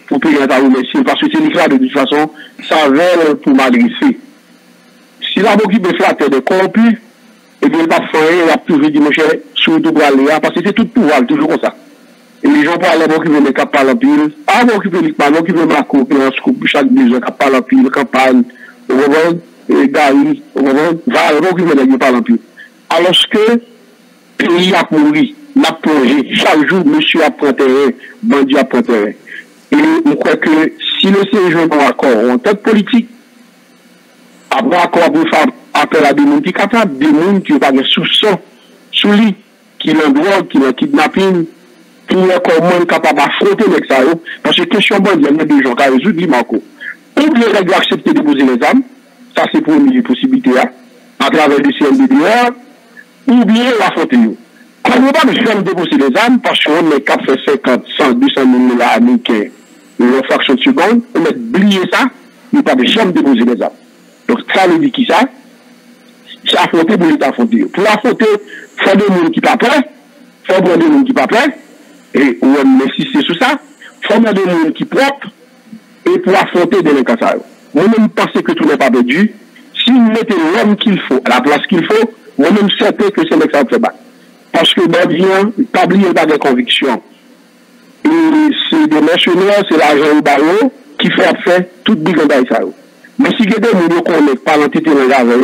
pour payer à remercier, parce que c'est l'éclat de toute façon, ça veut pour m'adresser. Si la beaucoup de flatteurs de corrompus, et bien il va faire, il va toujours dire, mon cher, surtout pour aller là, parce que c'est tout pouvoir, toujours comme ça. Et les gens pour aller occuper les caps par la pile, pas occuper les caps, occuper Marco, chaque maison, cap par la pile, campagne, au revoir. Et Gary, on va recruter les parents plus. Alors que pays a pourri, n'a plongé, chaque jour, monsieur a pris terrain, bandit a pris terrain. Et on croit que si le C N J prend accord en tête politique, après accord pour faire appel à des gens qui sont capables, des gens qui n'ont pas de soupçons sous lui, qui l'ont drogue, qui l'ont kidnapping, qui n'ont pas capable d'affronter avec ça. Parce que question bonne, il y a des gens qui résoudent, il manque. Ou bien il doit accepter de poser les armes. Ça, c'est pour une possibilité, à travers le C N D D R, ou bien la faute. On ne peut pas jamais déposer les armes, parce qu'on met quatre cent cinquante, cent, deux cent mille dollars américains, une fraction de seconde, on met oublié ça, on ne peut pas jamais déposer les armes. Donc, ça veut dire qui ça? C'est affronter pour l'État affronter. Pour affronter, il faut des gens qui ne sont pas prêts, il faut des gens qui ne sont pas prêts, et on va insister sur ça, il faut des gens qui sont propres, et pour affronter des gens. Moi-même, pensez que tout n'est pas perdu. Si vous mettez l'homme qu'il faut, à la place qu'il faut, moi-même, certain que c'est l'exemple qui fait battre. Parce que, ben, bien, pas oublier pas de conviction. Et c'est des mercenaires, c'est l'argent au barreau qui fait après tout bigandaille ça. Mais si quelqu'un ne reconnaît pas l'entité de l'argent,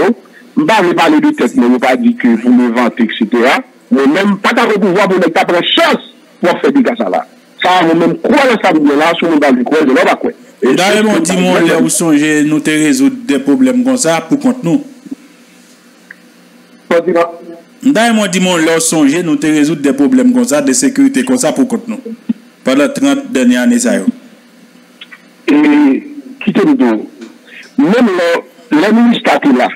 je ne vais pas parler de tête, mais je ne vais pas dire que vous me vantez, et cetera. Moi-même, pas de pouvoir pour mettre après chance pour faire des gars ça là. Ça, moi-même, quoi le samedi là, sur mon bal du coin, je ne vais pas quoi. D'ailleurs, on dit, moi, là où songez, nous te résoudre des problèmes comme ça pour contre nous. D'ailleurs, on dit, moi, là où songez, nous te résoudre des problèmes comme ça, de sécurité comme ça pour contre nous. Pendant trente dernières années, ça y est. Et, quittez-nous donc. Même le ministère est là.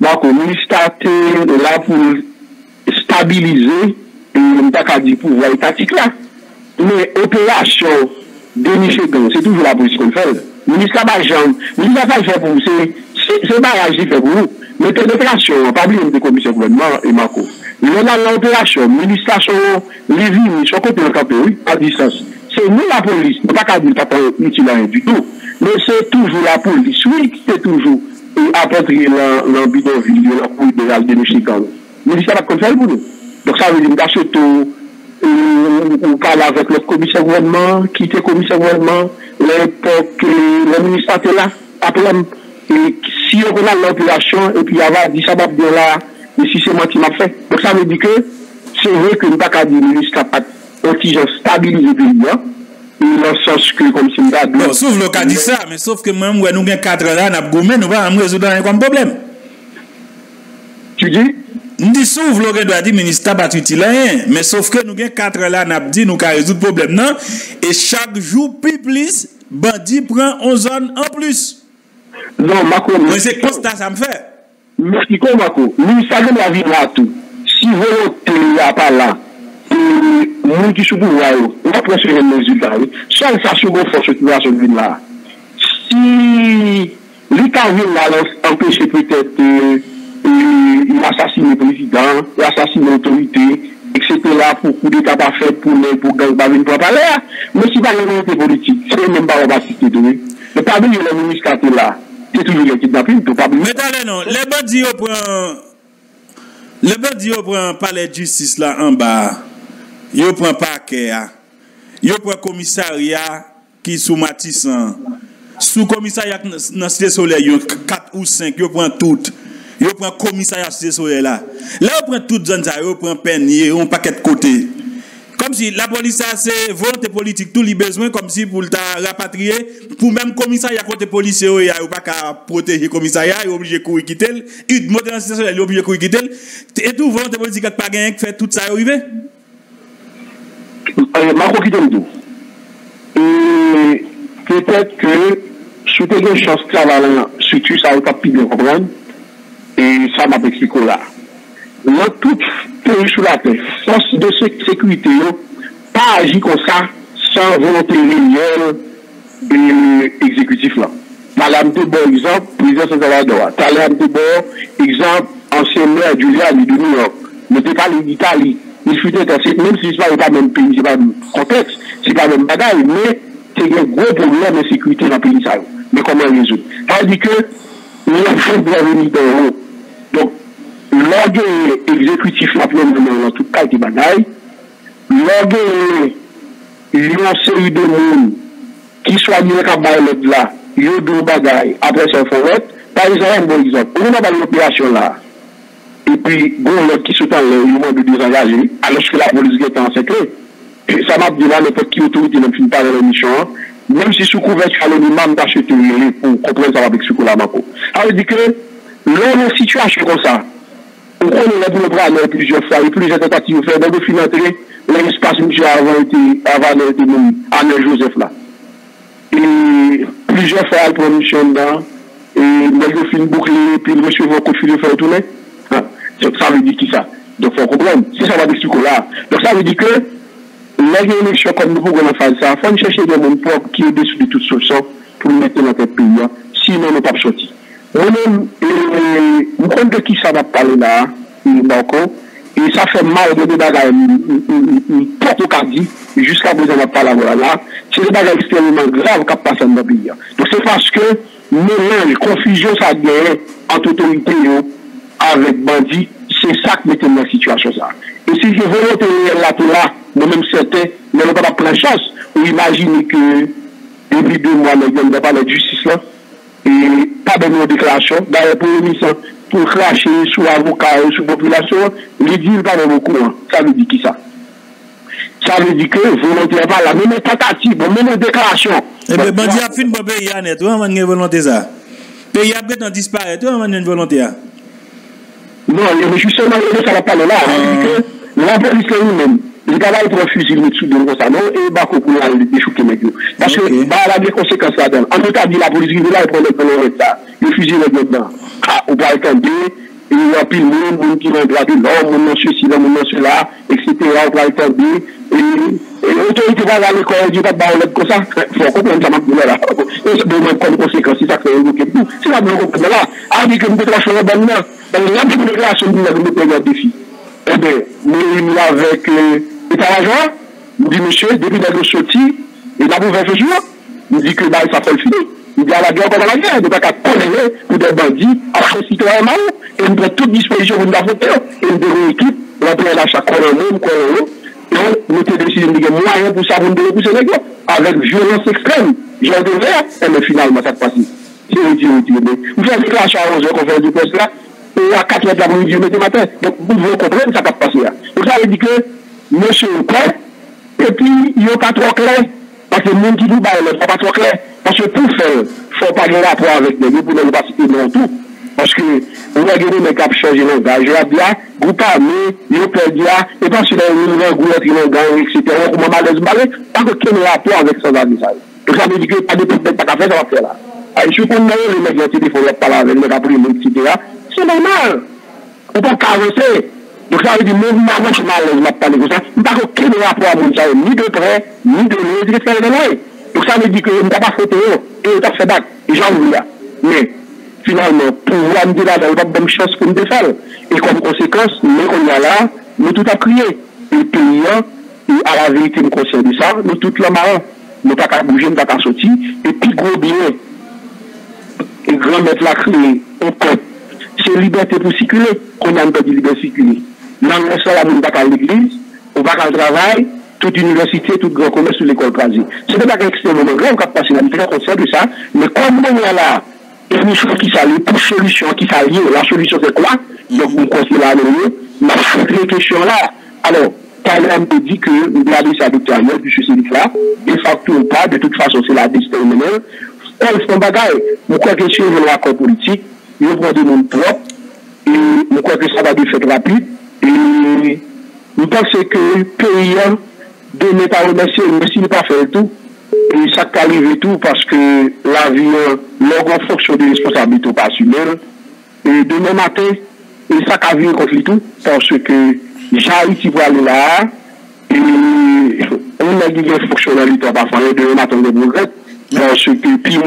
Donc, le ministère est là pour stabiliser le pouvoir étatique là. Mais, opération. Dénicher gang, c'est toujours la police qu'on fait. Le ministre de l'argent, le ministre de l'argent pour vous, c'est barrage qui fait pour vous. Mais tes opérations, pas oublier des commissions gouvernement et Marco. nous la opération, l'administration, les vignes, sur côté de campé, oui, à distance. C'est nous la police, nous pas qu'à dire pas utile du tout, mais c'est toujours la police, oui, qui est toujours apporter le bidonville, le couille de l'Alde de Chicago. Le ministère va faire pour nous. Donc ça veut dire que c'est tout. On parle avec le commissaire gouvernement, quitter le commissaire gouvernement, l'époque, le ministère était là, après, si on a l'opération, et puis il y avait dix sabats de là, et si c'est moi qui m'a fait. Donc ça veut dire que c'est vrai que nous n'avons pas dit que le ministère n'a pas stabilisé le pays, dans le sens que, comme c'est une non, sauf le cas dit ça, mais sauf que même, nous avons quatre là, nous avons nous pas résoudre un problème. Tu dis? Nous disons que vous doit dire ministère pas utile mais sauf que nous avons quatre là n'a dit nous avons résoudre problème non et chaque jour plus plus bandit prend onze zones en plus. Non Marco, mais c'est constat ça me fait. Merci Marco, ministère de la vie là tout. Si vous n'êtes pas là, nous qui sommes là, on va prendre les résultats. Sans ça sur vos forces qui va se venir là. Si l'État vient là empêcher peut-être il assassine le président, il assassine l'autorité, et cetera pour coup d'État pas fait pour les pour gang pas venir pour parler. Mais si pas une autorité politique, c'est même pas on va citer de lui. Mais pas bien le ministre qui est là, c'est toujours le kidnapping, tout pas bien. Mais allez non, les bandits prennent, les bandits prennent palais de justice là en bas, ils prennent parquet, ils prennent commissariat qui sous Matissan, sous commissariat dans Cité Soleil, quatre ou cinq, ils prennent toutes. Vous prenez le commissariat de ce soleil là. Là, vous prenez toutes les zones, vous prenez peine, vous paquet de côté. Comme si la police, c'est volonté politique, tous les besoins, comme si pour le rapatrier, pour même le commissariat côté policier, vous n'avez pas qu'à protéger le commissariat, vous êtes obligé de courir quitter. Vous montez dans le soleil, vous êtes obligé de courir quitter. Et tout, volonté politique n'a pas gagné, fait tout ça arriver. Marco qui donne tout. Et peut-être que, si vous avez une chance de travailler, surtout ça, vous n'avez pas pu bien comprendre. Et ça m'a expliqué là. Dans tout pays sur la terre, force de sécurité, pas agir comme ça, sans volonté réelle et exécutif là. Madame Tobor, exemple, président de Salvador. Madame Tobor, exemple, ancien maire Giuliani de New York. Mais c'est pas l'Italie. Il fut intéressé, même si ce n'est pas le même pays, ce n'est pas le même contexte, ce n'est pas le même bagaille, mais c'est un gros problème de sécurité dans le pays. Mais comment résoudre? Tandis que nous avons bien venu dans l'eau. Donc, l'orgue exécutif la pleine demande dans tout cas des bagailles, l'orgue une série de monde qui soit mieux qu'à bailler là, il y a deux bagailles après ça forêt, par exemple, bon exemple, on a l'opération là, et puis bon l'autre qui se tend le moment de désengager, alors que la police est en secret. Ça m'a dit là n'importe qui autorité n'a fini par la mission. Même si sous couverture anonyme d'acheter pour comprendre ça avec ce que la Macron. Ça veut dire que l'on situation comme ça, on connaît le programme plusieurs fois et plusieurs tentatives de faire dans le final entrer l'espace monsieur avant été avant été même Anne Joseph là. Et plusieurs fois elle prend mission dedans et le film bouclé puis le monsieur va continuer faire tourner. Ça veut dire qui ça? Donc faut comprendre. C'est ça va avec ce que là. Donc ça veut dire que l'élection comme nous pouvons faire ça, il faut chercher des gens propres qui est dessous de toute source pour mettre dans notre pays, sinon on n'est pas sorti. Nous-mêmes, nous comptons de qui ça va parler là, et ça fait mal de des bagages, tout au cardi, jusqu'à présent on va parler là, c'est des bagages extrêmement graves qui passent dans le pays. Donc c'est parce que mélange, confusion, ça a gagné entre autorité avec bandit, c'est ça qui met dans la situation ça. Et si je veux retenir là tout là, moi-même certain, mais on n'a pas de chance. On imagine que depuis deux mois, on n'a pas de justice là, et pas de nos déclarations. D'ailleurs, pour le ministre, pour cracher sur l'avocat et sur la population, il dit pas de beaucoup. Ça veut dire qui ça? Ça veut dire que volonté n'est pas la même tentative, la même déclaration. Et bien, bandit a fini pour payer à net, on a une volonté ça. Pays a peut-être disparaître, on a une volonté. Non, mais justement, ça n'a pas le là. La police elle-même. Les gars ils prennent fusil, ils mettent sous le ça, non, et bah, qu'on a des choux qui mettent. Parce que, bah, la des conséquences là-dedans. En tout cas, la police, ils prennent le problème ça. Le fusil, ils mettent dedans. Ah, on va étendre, il y a pile monde, monde qui va gratter l'homme, monde ceci, monde cela, et cetera. On va étendre, et l'autorité va aller quand elle dit, bah, on l'aide comme ça. Faut comprendre ça, ma boule là. C'est bon, même comme conséquence, c'est ça que vous avez tout. C'est la bonne compagnie là. Ah, dit que nous déclarons la bonne main. Donc, la déclaration, nous avons déclaré un défi. eh bien, nous avec l'état-major, nous dit monsieur, depuis d'être sorti, et là vous vingt jours, nous dit que bah, ça fait le fini. Il dit à la guerre pendant la guerre, il n'y a pas qu'à connaître pour des bandits, à son citoyen mal, et nous prenons toute disposition pour nous affronter, et nous devons l'équipe, nous prenons l'achat qu'on est, qu'on est, donc nous avons décidé de gagner moyen pour ça, pour nous dépousser les gars, avec violence extrême, genre de verre, et mais finalement ça passe. C'est vous dire, vous dire, vous faites que l'achat à onze heures qu'on fait du poste là, et à quatre heures de l'après-midi, vous mettez matin, donc vous devez comprendre ça va passer là. Donc ça veut dire que, monsieur est prêt, et puis il n'y a pas trop clair. Parce que même qui nous bat, il n'est pas trop clair. Parce que pour faire, il ne faut pas gagner rapport avec les gens pour ne pas citer non tout. Parce que, vous avez gagné les caps changés dans le gars. Je l'ai dit, groupe armé, il perdu là, et parce que les gens groupe dans le gars, et cetera. Comment mal les balles, pas aucun rapport avec ces amis-là. Donc ça veut dire que pas de problème, pas qu'à faire, ça va faire là. Et je suis connu, les mecs, les téléphones, ils parlent avec les gars, et cetera. C'est normal. On ne peut pas caresser. Donc ça veut dire, même ma gauche mal, m'a parlé comme ça, il n'y a aucun rapport à mon travail, ni de près, ni de loin, ni de près, ni de loin. Donc ça veut dire que je ne peux pas fauter, et je ne peux pas faire bac, et j'en veux là. Mais finalement, pour voir me dire là, il n'y a pas de bonne chance pour me défaire. Et comme conséquence, nous, on y a là, nous tout a crié. Et puis, à la vérité, nous concerne ça, nous tout le marron, nous n'avons pas bougé, nous n'avons pas sorti, et puis gros bien, et grand maître l'a crié, on compte. C'est liberté pour circuler, qu'on a pas de liberté de circuler. Dans le sol, on ne va pas à l'église, on va au travail, toute université, tout grand commerce, toute l'école quasi. Ce n'est pas extrêmement grave qu'on passe la misère, on sait de ça, mais comme on est là, une mission qui s'allie, pour solution qui s'allie, la solution c'est quoi? Donc, on considère à l'heure, mais c'est une question là. Alors, Talem me dit que nous gardons sa doctrine, du suicide là, de facto ou pas, de toute façon, c'est la destinée. Elle fait un bagage, nous croyons que si on veut l'accord politique, nous prenons des noms propres, et nous croyons que ça va être fait rapide. Et nous pensons que le pays donné par le monsieur, mais s'il n'a pas fait tout, et ça arrive tout parce que l'avion, l'orgue en fonction des responsabilités pas assumées. Et demain matin, et ça a vu un conflit tout, parce que j'ai qui va aller là, et on a dit que les fonctionnalités pas faire demain matin de progrès, parce que piment,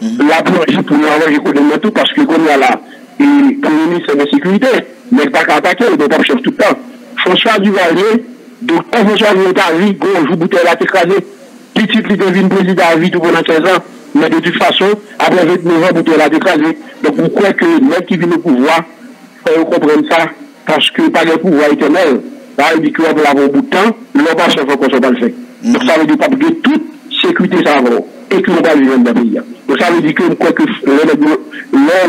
la boulangerie pour nous avoir économiquement tout, parce que comme là, et le ministre de la Sécurité, mais pas qu'à attaquer, il ne peut pas chercher tout le temps. François Duvalier, donc quand François Duvalier est arrivé, gros, joue bouteille à t'écraser. Petit, il devient président à vie tout pendant quinze ans, mais de toute façon, après vingt-neuf ans, bouteille à t'écraser. Donc vous croyez que les mecs qui viennent au pouvoir, ils comprennent ça, parce que par le pouvoir éternel, il dit qu'on va avoir un bout de temps, l'on va se faire qu'on ne va pas le faire. Donc ça veut dire pas que toute sécurité, ça va. Et que nous allons vivre dans le pays. Donc ça veut dire que le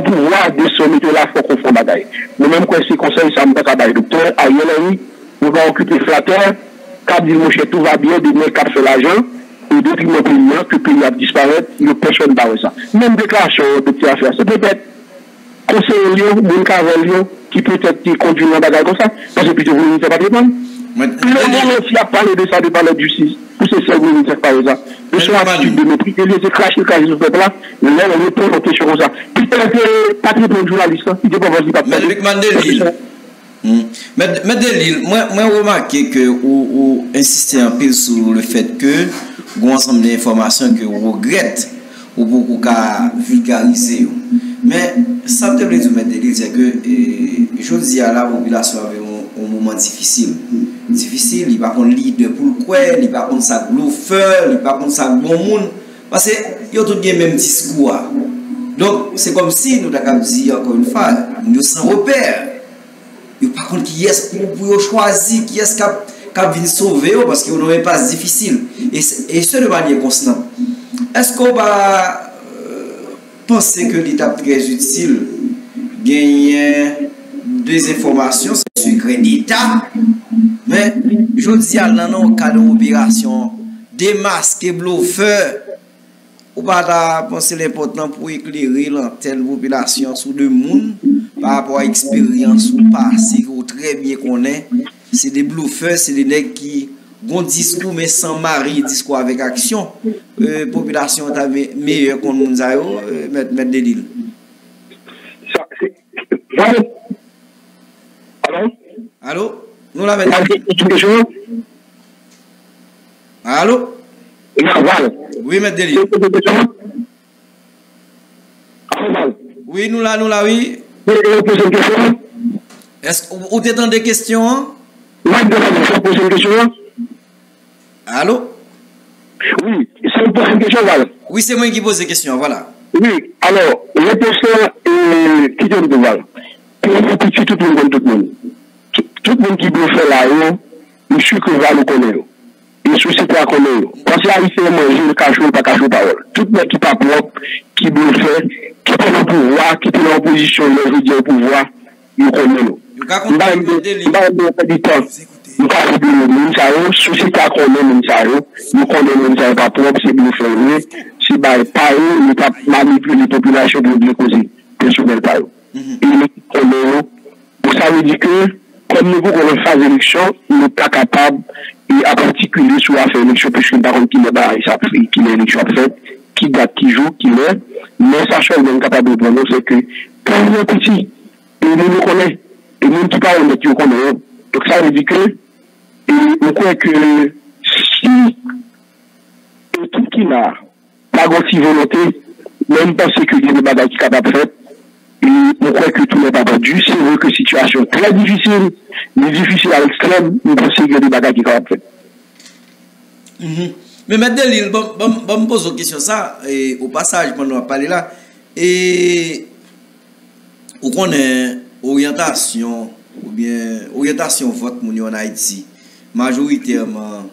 pouvoir de ce métier-là, il faut qu'on fasse bataille. Nous-mêmes, quand c'est conseil, ça me fait bataille. Docteur Ariel Henri, nous va occuper le flatteur, cap dit mon cher, tout va bien, demain, cap fait l'argent, et depuis mon pays, que le pays va disparaître, le personne ne va pas ça. Même déclaration, petite affaire, c'est peut-être conseiller, mon cavalier, qui peut-être conduit une bataille comme ça, parce que plutôt vous ne savez pas répondre. Le monde aussi a parlé de ça, de parler de justice. Pour ces cinq ministères, par exemple. De son attitude de mépris, de les écracher, de cracher ce peuple-là, mais là, on répond aux questions comme ça. Putain, c'est pas très bon journaliste, il ne peut pas voir ce qu'il a fait. Lucmane Délile. Lucmane Délile, moi, je remarque que vous insistez un peu sur le fait que vous avez ensemble d'informations que vous regrettez ou beaucoup qu'à vulgariser. Mais ça me plaît, Lucmane Délile, c'est que je dis à la population avec moi. Un moment difficile. Difficile, il n'y a pas de leader pour le quoi, il n'y a pas de sa glofeur, il n'y a pas de sa bon monde. Parce qu'il y a tout le même discours. Donc, c'est comme si nous avons dit encore une fois, nous sommes sans repère. Il n'y a pas de qui est pour choisir, qui est capable de sauver, parce qu'on n'a pas difficile. Et ce de manière constante. Est-ce qu'on va penser que l'étape très utile gagne des informations, c'est secret d'État, mais je dis à l'an cas de l'opération, démasquer bluffeur, ou pas penser l'important pour éclairer l'antenne population sur le monde par rapport à l'expérience ou passé ou très bien qu'on est. C'est des bluffeurs, c'est des nègres qui ont discours mais sans mari, discours avec action. Euh, population est meilleure qu'on nous a eu, euh, mettre met des lits. Allô? Nous l'avons dit. Allô? Oui, M. Délile. Oui, nous l'avons, nous l'avons, oui. Est-ce que vous avez des questions? Oui, je vais poser une question. Allô? Oui, c'est une prochaine question, voilà. Oui, c'est moi qui pose des questions, voilà. Oui, alors, les personnes euh, qui donnent de val, tout le monde, tout le monde. Tout le monde qui veut faire la haine, il suit que Val le connaît. Il suit que Val le connaît. Parce qu'il arrive à manger le cachot, pas cachot, parole. Tout le monde qui n'est pas propre, qui veut faire, qui est en pouvoir, qui est en opposition, le jeudi au pouvoir, il connaît. Nous avons du temps. Nous avons du temps. Souci qu'à connaître le Moussaro, nous connaissons le pas propre, c'est bien fermé. Si par eux, nous avons manipulé les populations pour nous causer. Personnel par eux. Et nous connaissons. Ça veut dire que, comme nous voulons faire l'élection, nous n'est pas capable, et en particulier, sur la faire l'élection, puisque par contre, qui n'est pas, qui n'est l'élection faite, qui date, qui joue, qui l'est. Mais sachant qu'on est capable de prendre, c'est que, pour nous petits, et nous nous connaissons. Et nous ne pouvons pas remettre au compte. Donc ça veut dire que, et on croit que si tout qui n'a pas grossi volonté, même pas sécurité de bagages qui sont capables de faire, et on croit que tout n'est pas perdu. C'est vrai que situation très difficile, mais difficile à l'extrême, nous pensons qu'il y a des bagages qui sont capables de faire. Mais maintenant, il va me poser une question ça, et au passage, pendant qu'on va parler là, et on connaît. Orientation, ou bien orientation vote en Haïti, majoritairement,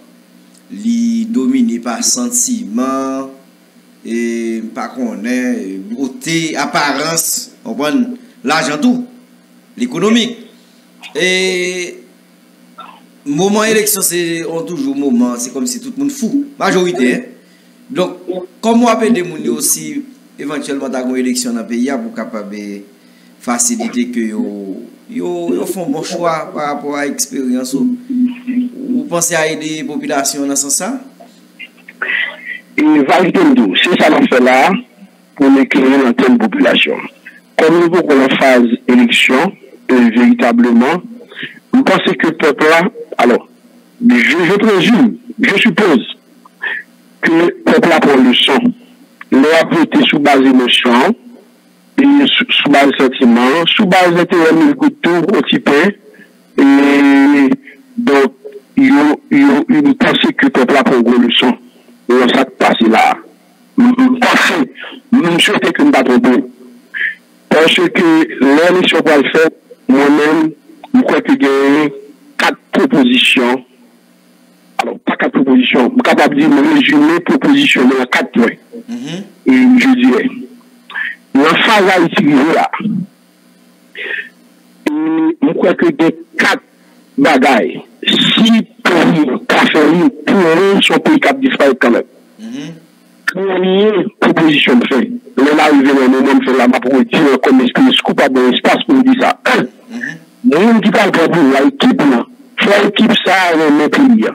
li dominé par sentiment, et par qu'on est, beauté, apparence, on prend l'argent tout, l'économique. Et moment élection, c'est toujours moment, c'est comme si tout le monde fou, majorité. Donc, comment appeler des gens aussi, éventuellement, d'avoir une élection dans le pays, pour capable faciliter que yo font bon choix par rapport à l'expérience. Vous pensez à aider les populations dans ce sens? Il va tout. C'est ça qu'on fait là pour éclairer l'antenne population. Comme nous voulons faire l'élection, véritablement, vous pensez que le peuple là, alors, je, je présume, je suppose que le peuple là prend le son. Leur voté sous base émotion. Et sous base sentiment, sous base d'intérêt, il coûte tout au type. Et donc, il pensait que le peuple a pris une grosse leçon. Et on s'est passé là. Je pensais, je souhaitais que je ne pas trompé. Parce que l'élection qu'on a faite, moi-même, je crois que j'ai quatre propositions. Alors, pas quatre propositions. Je suis capable de me résumer les propositions dans quatre points. Et je dirais. L'enfant va utiliser là. Je crois que des quatre bagailles, si pour caféine, pour eux, son pays cap disparaître quand même. Pour une proposition de fait, on a arrivé dans le moment de la map pour dire comme est-ce qu'on coupe pas de l'espace pour dire ça. Un, nous qui parlons pour nous, l'équipe, il faut l'équipe ça dans nos pays.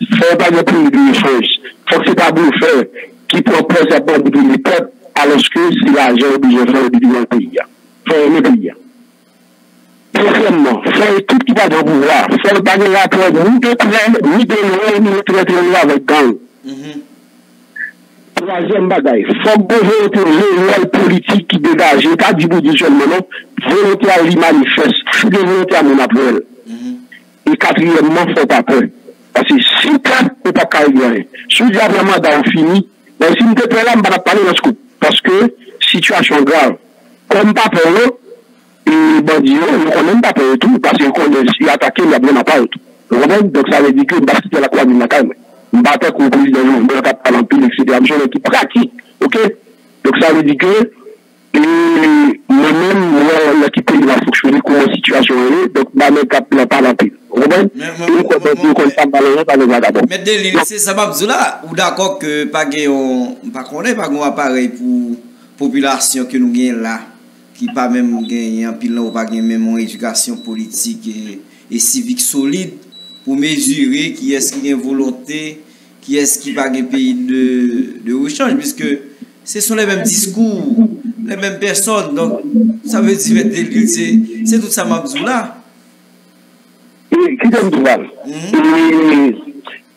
Il ne faut pas notre pays de France. Il faut que ce n'est pas bon faire qui propose à bord de l'époque. Alors que c'est l'argent obligé de faire le pays. Faire le pays. Deuxièmement, faire tout ce qui va dans le pouvoir. Faire bagarre la preuve, ni de près, ni de loin, ni de très très loin avec gang. Troisième bagaille, faut volonté réelle politique qui dégage, pas du bout du jeune moment, volonté à l'immanifeste, c'est de volonté à mon appel. Et quatrièmement, faut pas peur. Parce que si quatre, on ne peut pas carrément. Si j'ai vraiment dans fini, mais si on te prend là, on ne va pas parler dans ce coup. Parce que, situation grave, comme pas peur, et bandits, on ne connaît pas peur tout, parce qu'on est attaqué, il n'y a bien pas tout. Donc ça veut dire que, bah, c'était la croix de la calme. On battait qu'on brise dans le monde, on parle en pile, et cetera. Je suis pratique, ok? Donc ça veut dire que, moi-même, l'équipe, il va fonctionner comme la situation est, donc, bah, on ne parle en pile. Robin, mais Délile, c'est ça, Babzoula, ou d'accord que pas qu'on n'est pas qu'on appareil pour population que nous gagnons là, qui pas même gagne en pile là ou pas gagne même en éducation politique et civique solide pour mesurer qui est-ce qui a volonté, qui est-ce qui pas gagne pays de de rechange, puisque ce sont les mêmes discours, les mêmes personnes, donc ça veut dire Délile, c'est tout ça, Babzoula. Qui donne du mal.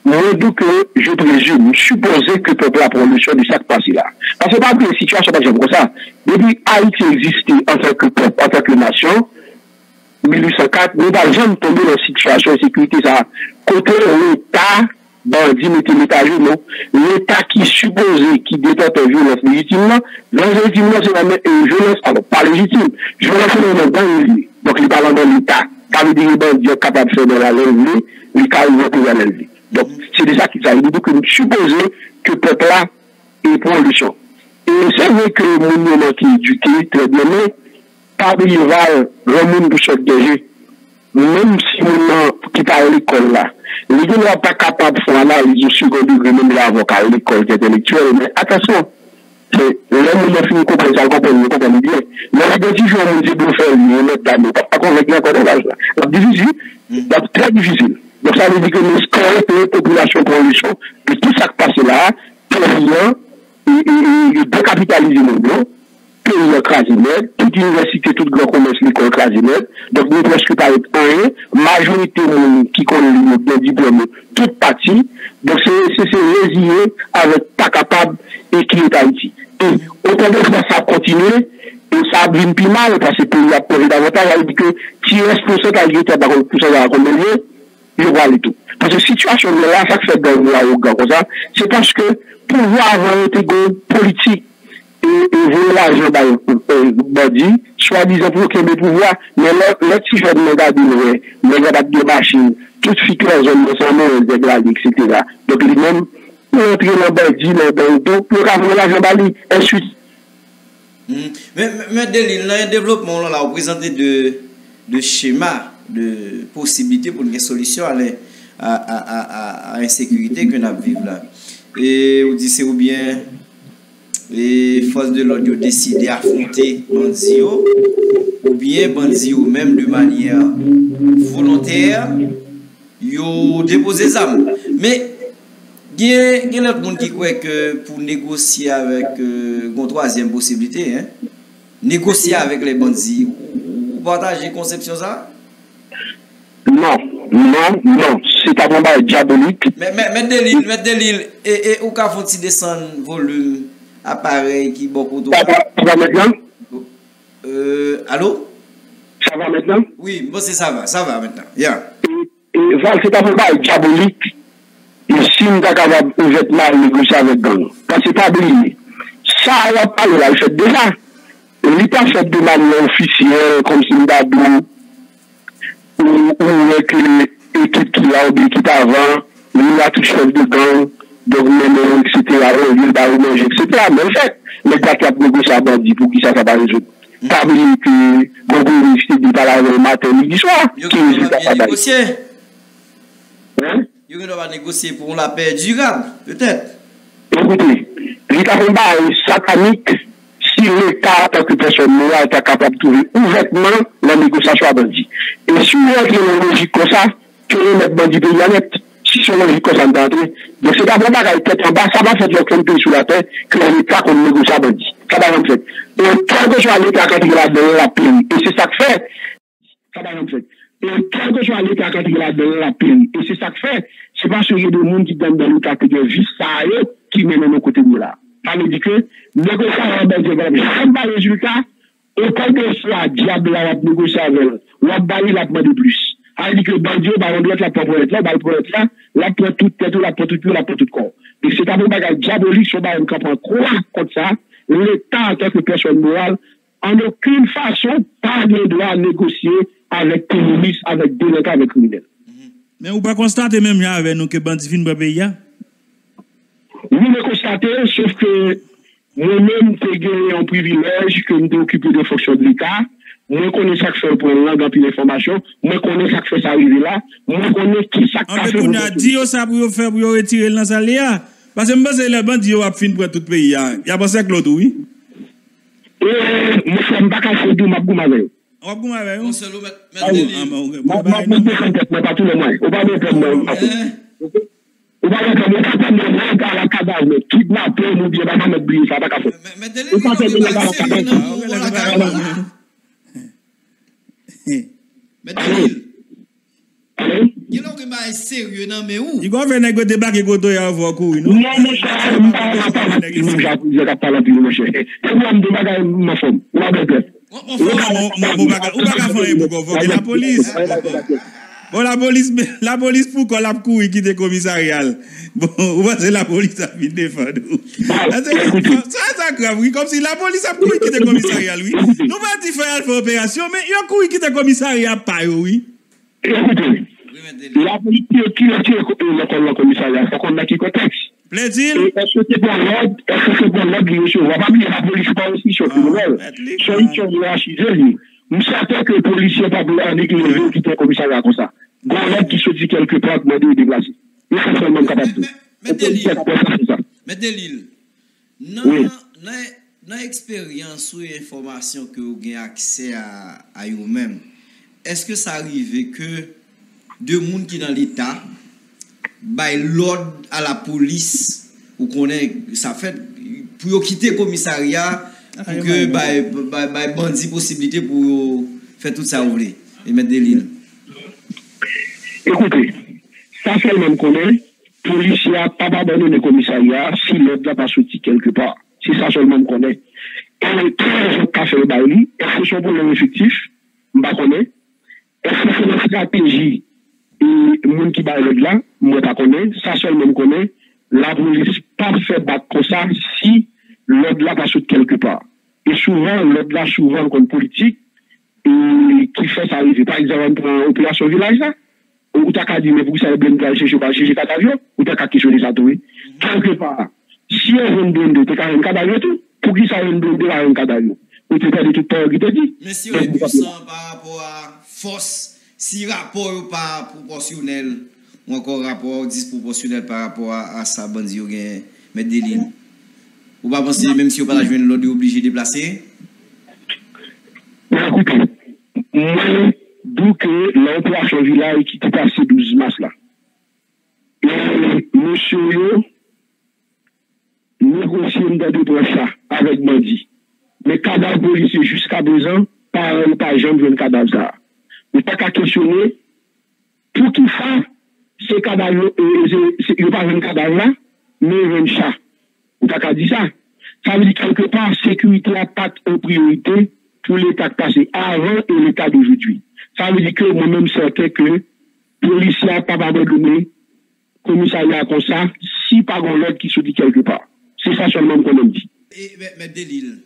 Moi, donc, je présume, supposer que le peuple a production de chaque partie là. Parce que pas que les situations, pas que j'aime ça. Depuis Haïti existait en tant que peuple, en tant que nation, mille huit cent quatre, nous n'avons jamais tombé dans la situation de sécurité. Ça. Côté l'État, bandit, mettez l'État à jour, non. L'État qui supposait qu'il détente une violence légitime, non. La légitime, c'est la même violence, alors pas légitime. Violence, c'est dans le lieu. Donc, il parle dans l'État. Quand il dit que les bandits sont capables de faire dans la lèvre, les cas vont pouvoir la lèvre. Donc, c'est de ça qu'il s'agit. Donc, nous supposons que le peuple là est pour le champ. Et c'est vrai que le monde qui est éduqué, très bien, mais parmi les valeurs, le monde pour de jeu, même si le monde qui parle à l'école là, les gens ne sont pas capables de faire l'analyse au second degré, même l'avocat à l'école intellectuelle, mais attention, le monde a fini de comprendre ça, comprendre, comprendre bien. Mais les gens ont dit pour faire une autre dame, pas convaincu encore de l'âge là. C'est difficile, c'est très difficile. Donc ça veut dire que nous scorons pour les populations conditions, que tout ça qui passe là, pour rien, et décapitaliser le monde, pays écrasé net, toute université, tout grand commerce, l'école écrasé net, donc nous presque pas être rien, majorité qui connaît le monde, le diplôme, toute partie, donc c'est se résigner avec pas capable et qui est Haïti. Et autant de fois ça continue, et ça brille plus mal, parce que le pays a pris davantage, il dit que si responsable a été à la poussée de la commune, je vois le tout. Parce que situation de là, ça fait gagner la roue, c'est parce que pouvoir avoir été politique et voler l'argent bandit, soi-disant pour qu'il y ait le pouvoir, mais l'autre si je ne regarde pas, regarde des machines, toute figure en zone de sang, dégradée, et cetera. Donc lui-même, pour entrer dans le bandit, dans le pour avoir l'argent bandit, ensuite. Mais Délile, dans le développement, on a présenté de schémas, de possibilités pour une solution à l'insécurité que nous vivons là. Et vous dites, ou bien les forces de l'ordre ont décidé d'affronter Banzio, ou bien Banzio, même de manière volontaire, ils ont déposé des armes. Mais il y a d'autres gens qui croient que pour négocier avec euh, une troisième possibilité, hein, négocier avec les bandits, vous partagez conception ça? Non, non, non, c'est un combat diabolique. Mais, mais, mais Délile, mais Délile, et, et où faut-il descendre volume, appareil qui beaucoup de... Ça va, ça va maintenant? Euh, allô? Ça va maintenant? Oui, bon, c'est ça va, ça va maintenant. Yeah. Et, et c'est un combat diabolique. Et si on est capable de faire mal négocier avec gang, parce que c'est pas oublié. Ça, on va pas le faire déjà. On n'est pas fait de manière officielle, comme si on a ou avec l'équipe qui a oublié qui avant, il a tout chef de gang, donc même, et cetera, il va manger, et cetera. Mais en fait, les gars qui ont négocié à bandit pour qui ça ne va pas résoudre. Pas oublier que Gogo décide de parler le matin, midi, soir, qui ne va pas négocier. Hein? Il va négocier pour la paix durable, peut-être. Écoutez, l'État combat est satanique si l'État, tant que personne ne l'a, est capable de trouver ouvertement la négociation à bandit. Et si on a une logique comme ça, tu veux mettre bandit pays à net, si c'est une logique comme ça, donc c'est pas vraiment qu'à tête en bas, ça va faire de pays sous la terre que l'État qu'on négocie à bandit. Ça va en fait. Et quel que soit l'État quand il a donné la peine, et c'est ça que fait, ça va en fait. Et quel que soit l'État quand il a donné la peine, et c'est ça que fait, c'est parce qu'il y a des gens qui donnent dans l'État que des vices, ça y est, qui mènent à nos côtés de là. Ça veut dire que négocier avec bandit, c'est pas le résultat. Et quand que soit diable à négocier avec, ou à bailler la demande de plus. Elle dit que le bandit, on va la propriété là, on va le prendre là, la prend toute tête, la prend toute la prend toute corps. Et c'est un peu bagage diabolique, on va en comprendre quoi comme ça. L'État, en tant que personne morale, en aucune façon, pas le droit à négocier avec communistes, avec délinquants, avec criminels. Mais vous ne pouvez pas constater même là avec nous que bandit vient de pays. Vous ne constatez, sauf que moi-même, j'ai gagné un privilège que je m'occupe des fonctions de l'État. Moi, je connais ça que fait pour le langue, puis l'information. Moi, je connais ça que fait ça arriver là. Moi, je connais qui ça fait. En fait, on a dit ça pour faire, pour retirer dans sa léa. Parce que je pense que les bandits ont fini pour tout le pays. Il y a pensé que l'autre, oui. Et moi, je ne suis pas capable de faire ma avec. On va vous avec. On se le met. On va vous mettre. On va tout le monde. On va vous mettre. Ou pas mais On fait la police. Bon, la police, la police pour qu'on la couille qui est commissariat. Bon, c'est la police a fait défendre. Ça, c'est grave, oui. Comme si la police a couille qui est commissariat, oui. Nous, on dit faire l'opération, mais il y a couille qui est commissariat, pas, oui. Écoutez, la police qui est commissariat, ça compte dans quel contexte? Plaît-il? Est-ce que c'est bon l'ordre? Est-ce que c'est bon l'ordre? On ne va pas oublier la police, pas aussi, sur le nouvel. Celui qui a hiérarchisé, lui. Nous savons que les policiers pas blancs qui quittent le commissariat comme ça. Gouvernement qui se dit quelque part que nous déplacer. Nous sommes seulement capables de ça. Mais Délile, dans l'expérience ou l'information que vous avez accès à vous-même, est-ce que ça arrive que deux personnes qui sont dans l'État, by l'ordre à la police, ou qu'on est, ça fait, pour quitter le commissariat, pour que les bandits possibilité pour faire tout ça ouvrir et mettre des lignes. Écoutez, ça seulement qu'on est, policiers n'a pas abandonné le commissariat si l'ordre n'a pas sorti quelque part. C'est ça seulement qu'on est. Elle est très café bailli, est-ce que c'est un problème effectif? Je ne sais pas. Est-ce que c'est une stratégie et les gens qui baillent l'ordre là, je ne connais pas. Ça seulement qu'on est, la police n'a pas fait battre comme ça si l'ordre là va sauter quelque part. Et souvent, l'ordre là, souvent, comme politique, et qui fait ça arriver. Par exemple, on peut sur village là, ou t'as qu'à dire, mais pour ça, le blindé, je ne sais pas, j'ai quatre avions, ou t'as qu'à questionner ça tout. Quelque part, si on veut un blindé, t'as qu'à un cadavre tout, pour qui ça un blindé, là, un cadavre. Ou t'as dit tout le temps, qui te dit. Mais si on est puissant par rapport à force, si rapport pas proportionnel, ou encore rapport disproportionnel par rapport à sa bandit, mais des lignes. Ou pas penser, même si on ne peut pas jouer l'autre, on est obligé de déplacer? Écoutez, moi, d'où que l'opération village qui était passé douze mars là. Et monsieur, négocier dans deux prochains avec Bandi. Mais cadavre policier jusqu'à présent, par un par jambe, il y a un cadavre ça. Mais pas qu'à questionner, pour qui ça, c'est cadavre, il n'y a pas un cadavre là, mais il y a un chat. Vous n'avez pas dit ça. Ça veut dire quelque part, sécurité n'a pas de priorité pour l'état passé avant et l'état d'aujourd'hui. Ça veut dire que moi-même, certain que les policiers n'ont pas abandonné, commissariat comme ça, si par l'autre qui se dit quelque part. C'est ça seulement qu'on me dit. Et, mais, mais Délile,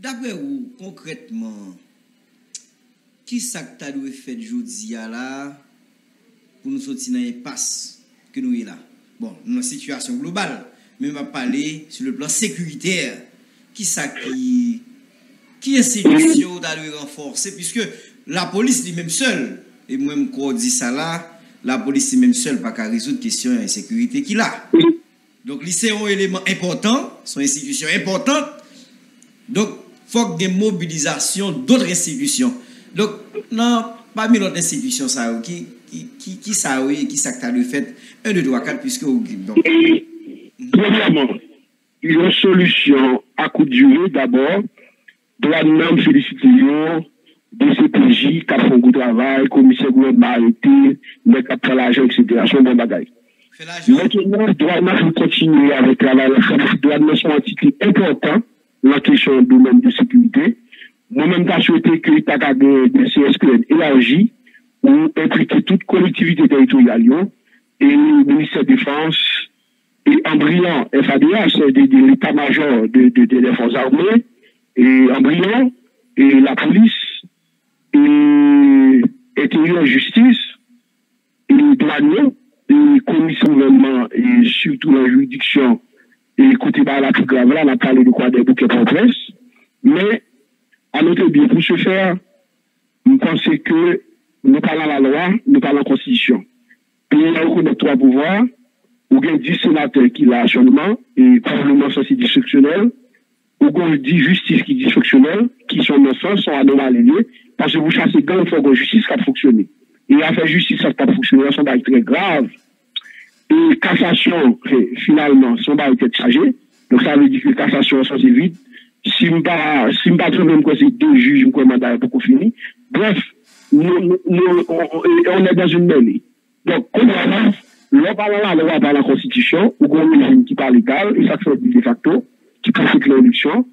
d'après vous, concrètement, qui ça que t'as dû faire aujourd'hui là pour nous sortir dans l'impasse que nous y là? Bon, dans la situation globale. Mais on va parler sur le plan sécuritaire. Qui ça qui... Qui institution d'aller renforcer? Puisque la police est même seule. Et moi-même, quand on dit ça là, la police est même seule, pas qu'à résoudre la question de l'insécurité qu'il a. Donc, c'est un élément important, son institution importante. Donc, il faut qu'il y ait mobilisation d'autres institutions. Donc, non, parmi l'autre institution, ça, qui, qui, qui, qui ça, oui, qui ça que tu as fait? un, deux, trois, quatre, puisque... Donc, premièrement, une solution à court durée d'abord, doit même féliciter D C P J, qui a fait un bon travail, commissaire gouvernement arrêté, mais qui a fait l'argent, et cetera. C'est un bon bagage. Maintenant, doit même continuer avec le travail. Doit même être une entité importante dans la question du domaine de sécurité. Moi-même, j'ai souhaité que le C S P N élargi ou impliquer toute collectivité territoriale et le ministère de la Défense. Et en brillant, F A D H, c'est l'état-major de, de, de, des forces armées, et en brillant, et la police, et intérieur justice, et douanier, et commission gouvernement, et surtout la juridiction, et côté par la plus grave, là, on a parlé de quoi des bouquets en presse. Mais, à noter bien, pour ce faire, nous pensons que nous parlons la loi, nous parlons la constitution. Et là, on a trois pouvoirs. Ou bien dix sénateurs qui l'a seulement, et probablement ça c'est dysfonctionnel, ou bien dix justices qui dysfonctionnelles, qui sont non sens, sont anomalies, parce que vous chassez gang, il faut que justice qui a fonctionné. Et affaire justice, ça n'a pas fonctionné, ça va être très grave. Et cassation, finalement, ça va être chargé. Donc ça veut dire que cassation, ça c'est vide. Si je ne me pas trop même quand c'est deux juges, je me mandat beaucoup fini. Bref, nous, nous, on est dans une mêlée. Donc, on avance. L'on parle la loi par la Constitution, ou qu'on est qui parle légal, et ça fait de facto, qui peut faire l'élection,